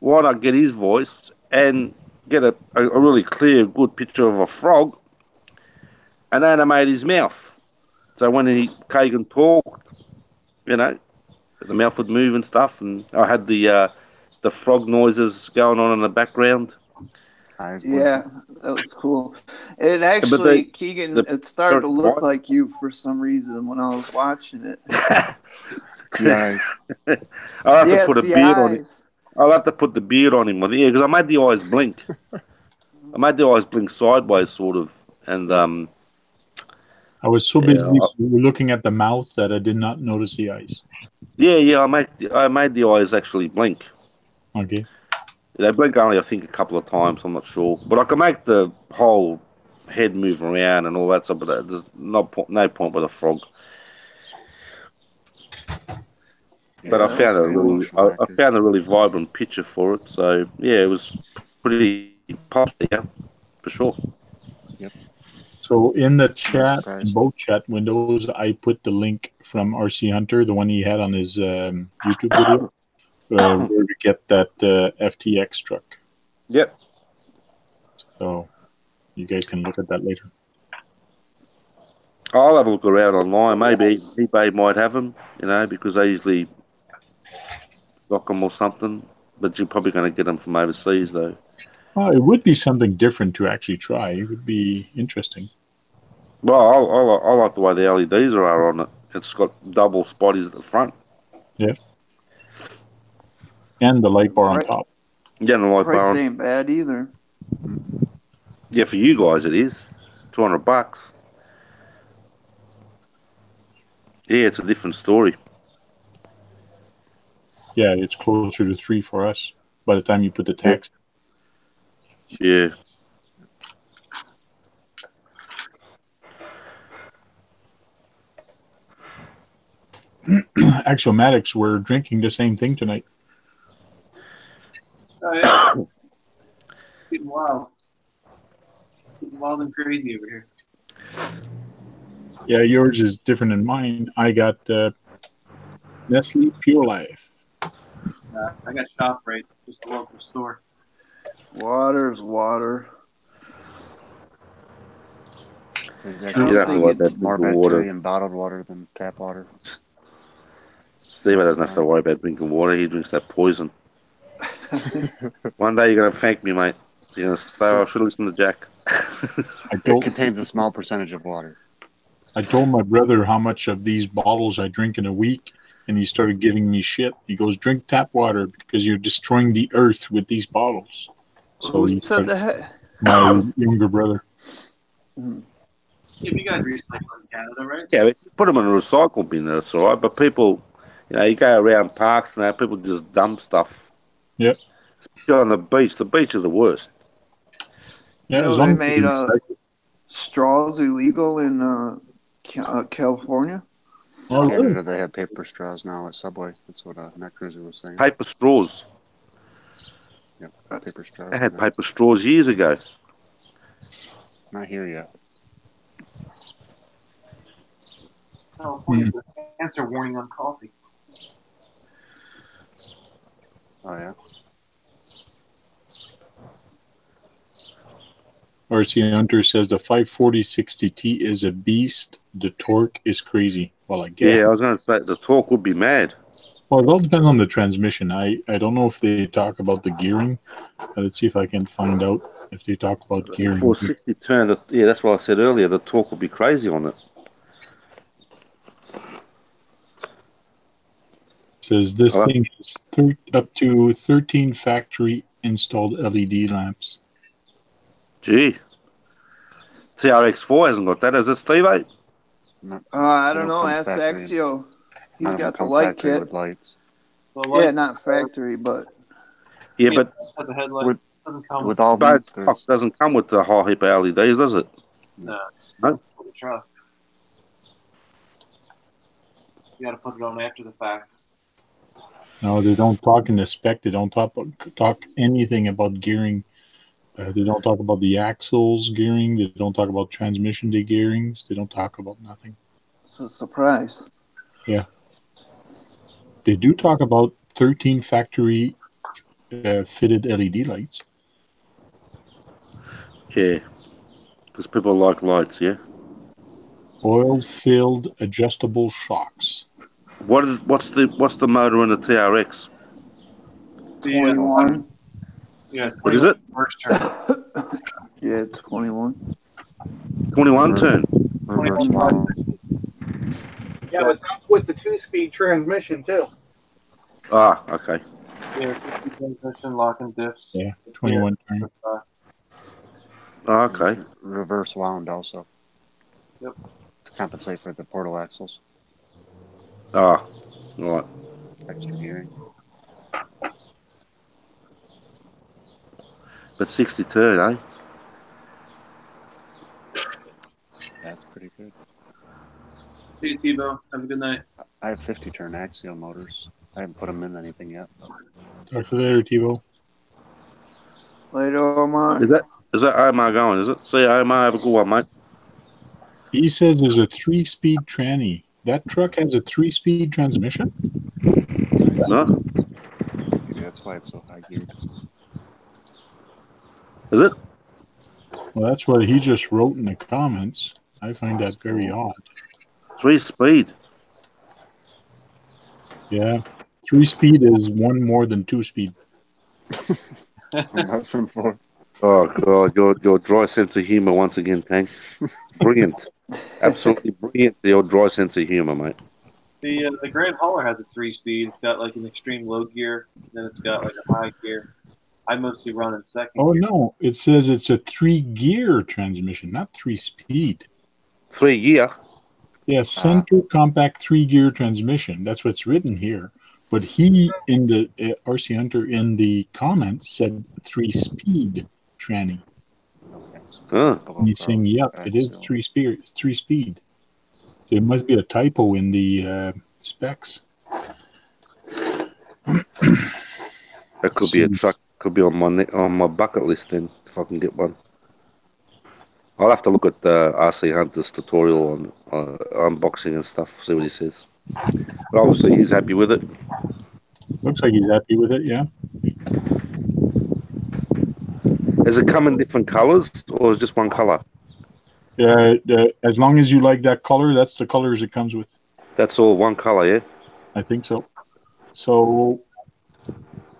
why not get his voice and get a really clear, good picture of a frog and animate his mouth? So when Keegan talked, the mouth would move and stuff, and I had the frog noises going on in the background. Yeah, that was cool. It actually, Keegan, it started to look like you for some reason when I was watching it. Nice. I'll have to put a beard on it. I'll have to put the beard on him with the ear, because I made the eyes blink. I made the eyes blink sideways, sort of, and I was so busy looking at the mouth that I did not notice the eyes. Yeah, I made the eyes actually blink. Okay. They blink only, I think, a couple of times. I'm not sure, but I can make the whole head move around and all that stuff. But there's no point with a frog. But I found a really vibrant picture for it. So yeah, it was pretty Possibly, yeah, for sure. Yep. So in the chat, both chat windows, I put the link from RC Hunter, the one he had on his YouTube video, where to get that FTX truck. Yep. So you guys can look at that later. I'll have a look around online. Maybe eBay might have them, you know, because they usually stock them or something. But you're probably going to get them from overseas, though. Well, it would be something different to actually try. It would be interesting. Well, I like the way the LEDs are on it. It's got double spotties at the front. Yeah. And the light bar on top. Yeah, the light bar. Price ain't bad either. Yeah, for you guys it is. $200 bucks. Yeah, it's a different story. Yeah, it's closer to 3 for us by the time you put the tax. Yeah. Axiomatics, we're drinking the same thing tonight. Oh, yeah. Getting wild. Getting wild and crazy over here. Yeah, yours is different than mine. I got Nestle Pure Life. I got ShopRite, just a local store. Water's water. Exactly. I don't think it's more bacteria in bottled water than tap water. Steve doesn't have to worry about drinking water. He drinks that poison. One day you're going to thank me, mate. You're going to say, I should listen to Jack. It contains a small percentage of water. I told my brother how much of these bottles I drink in a week, and he started giving me shit. He goes, drink tap water because you're destroying the earth with these bottles. So who said that? My younger brother. Yeah, you guys recycle in Canada, right? Yeah, put them in a recycle bin, that's all right. But people, you know, you go around parks and that, people just dump stuff. Yep. Especially on the beach. The beach is the worst. Yeah, you know, they made straws illegal in California. Oh, Canada, they have paper straws now at Subway. That's what Matt Cruiser was saying. Paper straws. Yep, paper straws. I had paper straws years ago. Not here yet. California, cancer warning on coffee. Oh, yeah. RC Hunter says the 540-60T is a beast. The torque is crazy. Well, I guess. Yeah, I was going to say the torque would be mad. Well, it all depends on the transmission. I don't know if they talk about the gearing. Let's see if I can find out if they talk about gearing. 460 turn. Yeah, that's what I said earlier. The torque would be crazy on it. Says this thing is up to 13 factory installed LED lamps. Gee, TRX4 hasn't got that, has it, Steve? I don't know. Ask Axio. He's got the light kit. Well, yeah, not factory, but yeah, but with all that stock doesn't come with the whole heap of LEDs, does it? No. No. You got to put it on after the fact. No, they don't talk in the spec. They don't talk anything about gearing. They don't talk about the axles gearing. They don't talk about transmission gearings. They don't talk about nothing. It's a surprise. Yeah. They do talk about 13 factory fitted LED lights. Yeah. Because people like lights, yeah? Oil-filled adjustable shocks. What's the motor in the TRX? 21. Yeah, what is it? First turn. Yeah, 21. 21 turn. Reverse model. Yeah, but that's with the 2-speed transmission too. Ah, okay. Yeah, transmission, lock and diffs. Yeah, 21 turn. Okay. Reverse wound also. Yep. To compensate for the portal axles. Ah, right. Extra gearing. But 63rd, eh? That's pretty good. See you, T-Bo. Have a good night. I have 50-turn axial motors. I haven't put them in anything yet. Talk to you later, T-Bo. Later, Omar. Is that IMI going? Is it say IMI? Have a good one, mate. He says there's a 3-speed tranny. That truck has a 3-speed transmission? No. Yeah, that's why it's so high geared. Is it? Well, that's what he just wrote in the comments. I find that very odd. 3-speed. Yeah. 3-speed is 1 more than 2-speed. That's important. Oh, God, your dry sense of humor once again, Tank. Brilliant. Absolutely brilliant, your dry sense of humor, mate. The Grand Hauler has a 3-speed. It's got, like, an extreme low gear, and then it's got, like, a high gear. I mostly run in second. Oh, no. It says it's a 3-gear transmission, not 3-speed. 3-gear? Yeah, center compact 3-gear transmission. That's what's written here. But he, in the RC Hunter, in the comments, said 3-speed tranny. And he's saying, yep, it is 3-speed. There must be a typo in the specs. That could be a truck. Could be on my bucket list then, if I can get one. I'll have to look at the RC Hunter's tutorial on unboxing and stuff. See what he says. But obviously, he's happy with it. Looks like he's happy with it. Yeah. Does it come in different colors, or is it just one color? Yeah. As long as you like that color, that's the colors it comes with. That's all one color, yeah. I think so. So.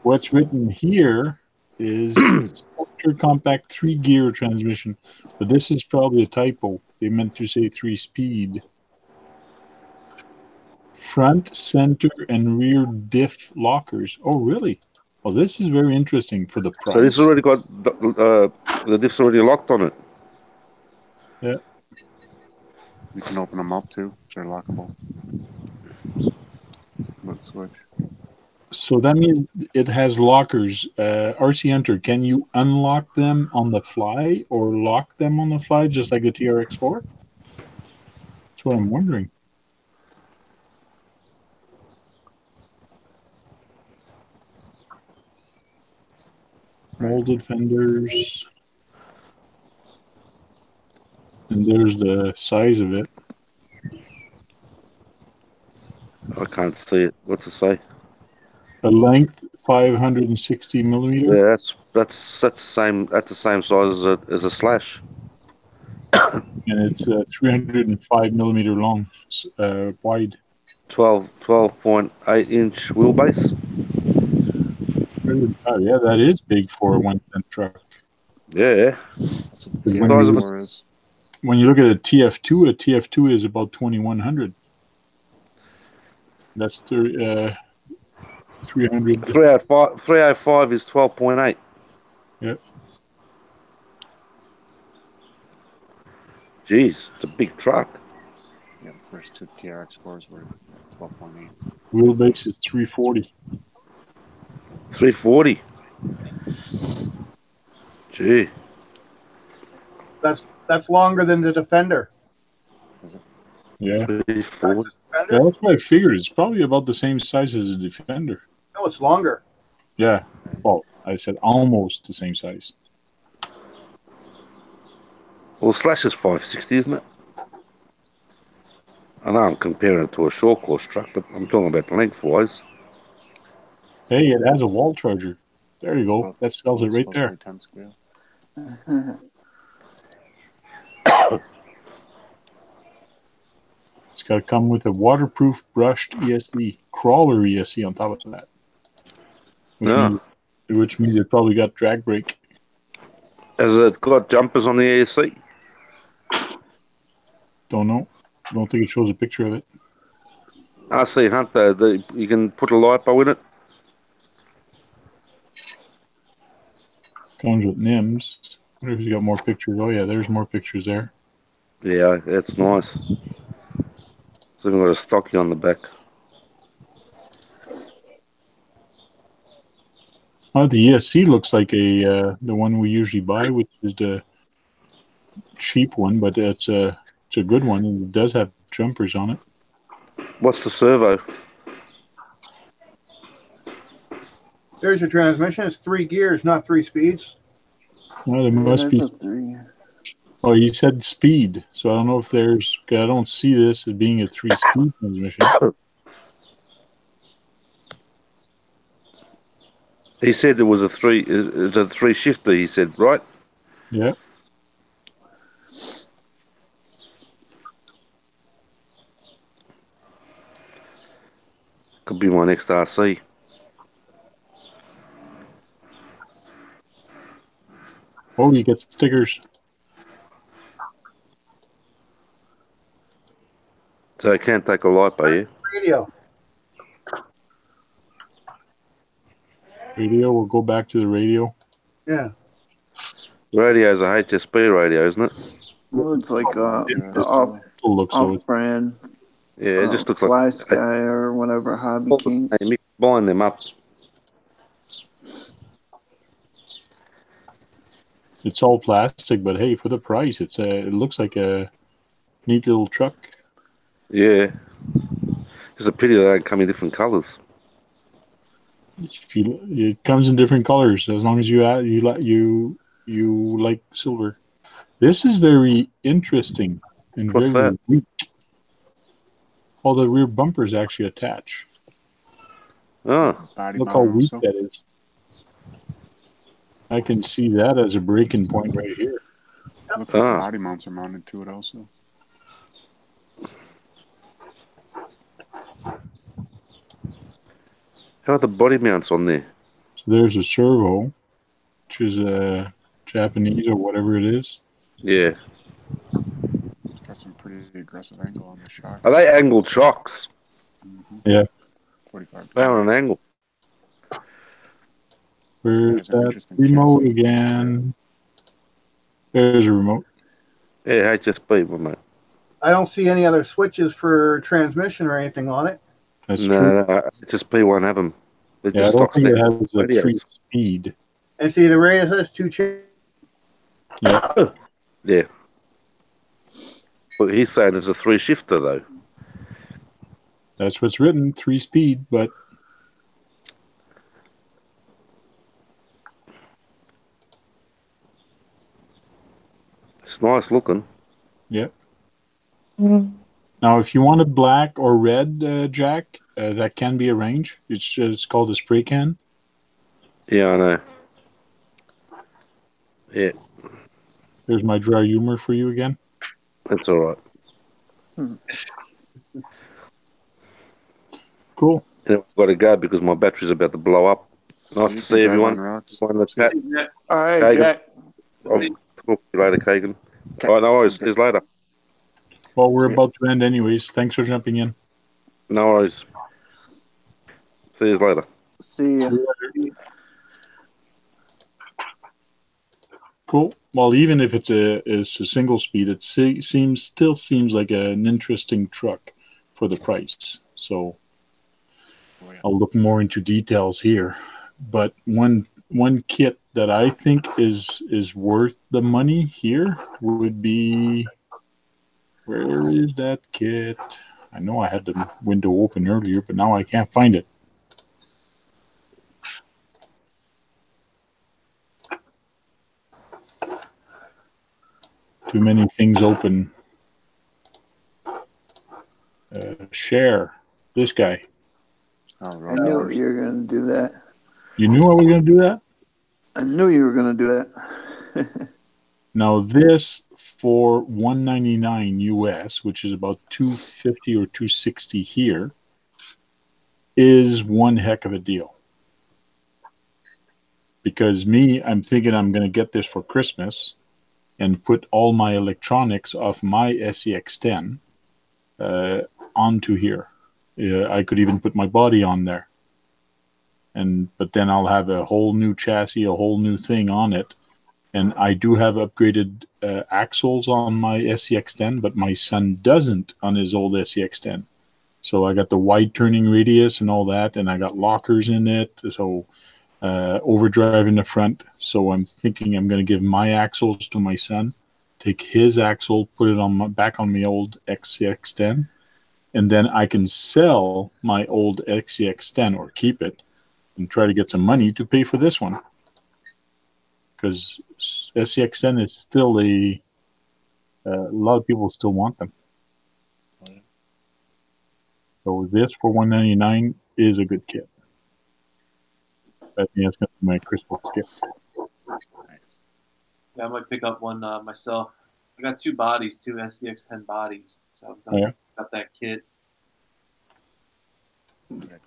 What's written here is structure compact 3-gear transmission, but this is probably a typo. They meant to say 3-speed. Front, center, and rear diff lockers. Oh, really? Well, this is very interesting for the price. So this already got the diffs already locked on it. Yeah. You can open them up too. They're lockable. Let's switch. So that means it has lockers. RC Hunter, can you unlock them on the fly or lock them on the fly just like the TRX4? That's what I'm wondering. Molded fenders. And there's the size of it. I can't see it. What's it say? The length 560 millimeters. Yeah, that's the same size as a Slash. And it's 305 millimeter long, wide. 12.8 inch wheelbase. Oh, yeah, that is big for a 110 truck. Yeah. When you look at a TF2 is about 2100. That's 300. 305 is 12.8. Yep. Jeez, it's a big truck. Yeah, the first 2 TRX4s were 12.8. Wheelbase is 340. 340. Gee. That's longer than the Defender. Is it? Yeah. 340. Yeah, that's what I figured. It's probably about the same size as a Defender. No, it's longer. Yeah. Well, I said almost the same size. Well, Slash is 560, isn't it? I know I'm comparing it to a short course truck, but I'm talking about lengthwise. Hey, it has a wall charger. There you go. That sells it right there. It's got to come with a waterproof brushed ESC, crawler ESC on top of that. Which means it probably got drag brake. Has it got jumpers on the ESC? Don't know. I don't think it shows a picture of it. RC Hunter, you can put a LiPo in it. Comes with NIMS. I wonder if you got more pictures. Oh, yeah, there's more pictures there. Yeah, that's nice. It's even got a stocky on the back. Oh, the ESC looks like the one we usually buy, which is the cheap one, but it's a good one, and it does have jumpers on it. What's the servo? There's your transmission. It's 3 gears, not 3 speeds. No, there must be. Oh, he said speed. So I don't know if there's. I don't see this as being a 3-speed transmission. He said there was a 3. It's a 3-shifter. He said, right? Yeah. Could be my next RC. Oh, you get stickers. So I can't take a light by you. Radio. Radio, we'll go back to the radio. Yeah. Radio is a HSP radio, isn't it? Well, it's like off-brand. Yeah, it just looks Fly like Sky or whatever Hobby King. Hey, bind them up. It's all plastic, but hey, for the price, it's it looks like a neat little truck. Yeah, it's a pity that they come in different colors. It comes in different colors as long as you like silver. This is very interesting and what's very that? Weak. All the rear bumpers actually attach. Oh, look how weak that is. I can see that as a breaking point right here. Looks like the body mounts are mounted to it also. How are the body mounts on there? So there's a servo, which is a Japanese or whatever it is. Yeah. Got some pretty aggressive angle on the shock. Are they angled shocks? Mm-hmm. Yeah. 45. They're on an angle. Where's that remote again? There's a remote. Yeah, I just played with mine. I don't see any other switches for transmission or anything on it. That's true. No, HSP won't have them. It just stocks there. It has a 3-speed. And see, the radio says 2 channels. Yeah. Yeah. But he's saying it's a 3-shifter, though. That's what's written, 3-speed, but... It's nice looking. Yep. Yeah. Mm-hmm. Now, if you want a black or red jack, that can be arranged. It's just called a spray can. Yeah, I know. Yeah. There's my dry humor for you again. That's all right. Hmm. Cool. And I've got to go because my battery's about to blow up. Nice to see everyone. All right, Keegan. Jack. I'll talk to you later, Keegan. Okay. All right, no worries. Okay. See you later. Well, we're about to end anyways. Thanks for jumping in. No worries. See you later. See you later. Cool. Well, even if it's a single speed, it still seems like an interesting truck for the price. So I'll look more into details here. But one kit that I think is worth the money here would be... Where is that kit? I know I had the window open earlier, but now I can't find it. Too many things open. Share. This guy. I knew you were going to do that. You knew I was going to do that? I knew you were going to do that. Now this... for $199 US, which is about $250 or $260 here, is one heck of a deal. Because me, I'm thinking I'm going to get this for Christmas and put all my electronics off my SCX10 onto here. I could even put my body on there. But then I'll have a whole new chassis, a whole new thing on it. And I do have upgraded axles on my SCX10, but my son doesn't on his old SCX10. So I got the wide turning radius and all that, and I got lockers in it, so overdrive in the front. So I'm thinking I'm going to give my axles to my son, take his axle, put it on back on my old SCX10, and then I can sell my old SCX10 or keep it and try to get some money to pay for this one. because SCX10 is still a lot of people still want them. Right. So this for $199 is a good kit. I think that's going to be my Christmas kit. Nice. Yeah, I might pick up one myself. I got two bodies, two SCX10 bodies. So I've got, oh, yeah, got that kit.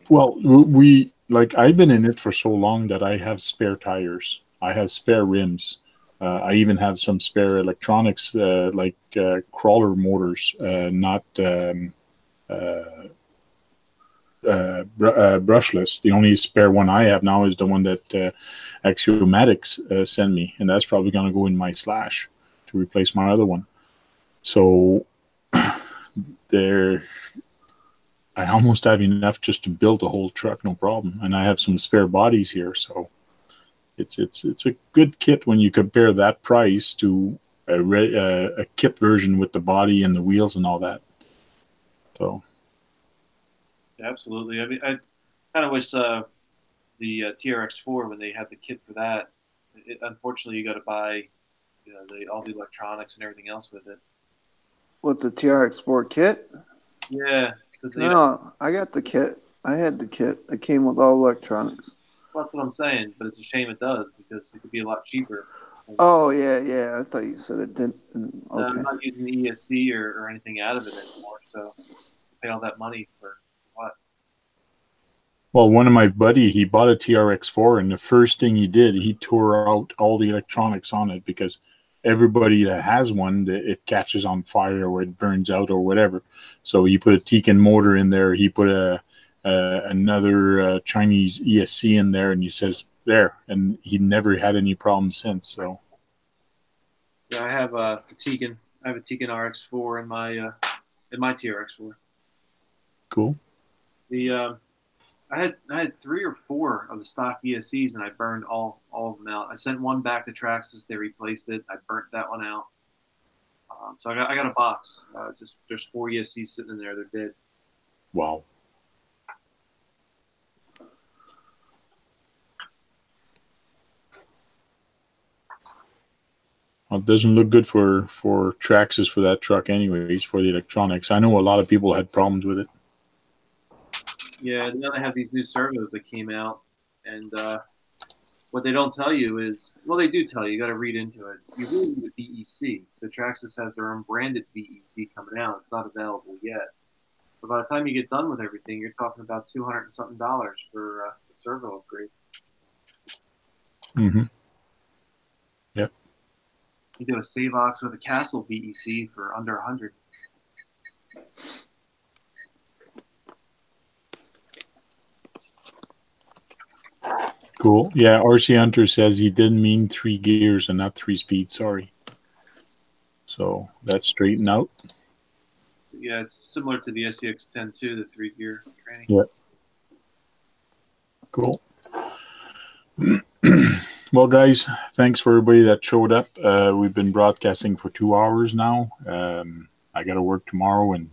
Well, we like I've been in it for so long that I have spare tires. I have spare rims. I even have some spare electronics, like crawler motors, not brushless. The only spare one I have now is the one that Axiomatic sent me, and that's probably going to go in my Slash to replace my other one. So there, I almost have enough just to build a whole truck, no problem. And I have some spare bodies here, so it's a good kit when you compare that price to a kit version with the body and the wheels and all that. So absolutely. I mean, I kind of wish the TRX4 when they had the kit for that. Unfortunately, you got to buy all the electronics and everything else with it. With the TRX4 kit? Yeah. No, I got the kit. I had the kit. It came with all electronics. Well, that's what I'm saying, but it's a shame it does because it could be a lot cheaper. Oh, yeah, yeah. I thought you said it didn't. Okay. No, I'm not using the ESC or anything out of it anymore, so pay all that money for what? Well, one of my buddy, he bought a TRX4, and the first thing he did, he tore out all the electronics on it because everybody that has one, it catches on fire or it burns out or whatever. So he put a Tekin motor in there. He put another Chinese ESC in there, and he says there. And he never had any problems since. So yeah, I have a Tekin. I have a Tekin RX4 in my TRX4. Cool. The I had 3 or 4 of the stock ESCs, and I burned all of them out. I sent one back to Traxxas; they replaced it. I burnt that one out. So I got a box. Just there's 4 ESCs sitting in there; they're dead. Wow. Well, it doesn't look good for Traxxas for that truck, anyways. For the electronics, I know a lot of people had problems with it. Yeah, now they have these new servos that came out, and what they don't tell you is, well, they do tell you. You got to read into it. You really need a VEC. So Traxxas has their own branded VEC coming out. It's not available yet. But by the time you get done with everything, you're talking about $200 and something for the servo upgrade. Mm-hmm. Yep. You do a Savox with a Castle VEC for under $100. Cool. Yeah, RC Hunter says he didn't mean 3 gears and not 3 speeds. Sorry. So that's straightened out. Yeah, it's similar to the SCX10 too, the 3-gear training. Yeah. Cool. Well, guys, thanks for everybody that showed up. We've been broadcasting for 2 hours now. I got to work tomorrow and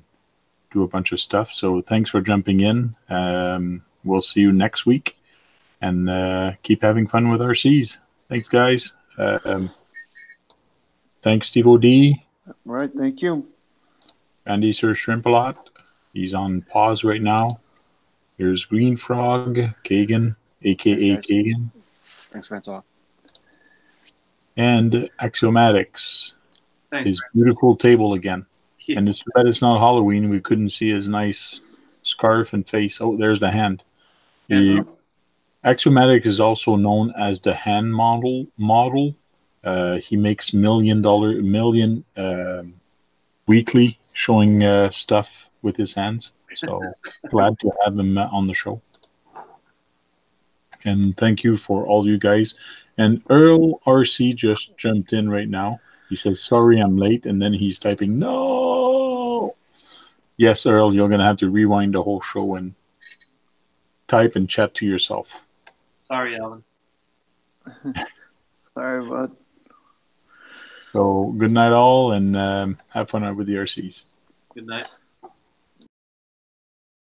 do a bunch of stuff. So thanks for jumping in. We'll see you next week. And keep having fun with RCs. Thanks, guys. Thanks, Steve-O-D. Right, thank you. Andy Sir Shrimp-a-Lot. He's on pause right now. Here's Green Frog, Keegan, a.k.a. Keegan. Thanks, Francois. And Axiomatics. Thanks, his beautiful table again. Yeah. And it's that it's not Halloween. We couldn't see his nice scarf and face. Oh, there's the hand. Axiomatic is also known as the hand model. He makes million weekly, showing stuff with his hands. So glad to have him on the show. And thank you for all you guys. And Earl RC just jumped in right now. He says, "Sorry, I'm late," and then he's typing, "No." Yes, Earl, you're gonna have to rewind the whole show and type and chat to yourself. Sorry, Alan. Sorry, bud. So, good night all, and have fun with the RCs. Good night.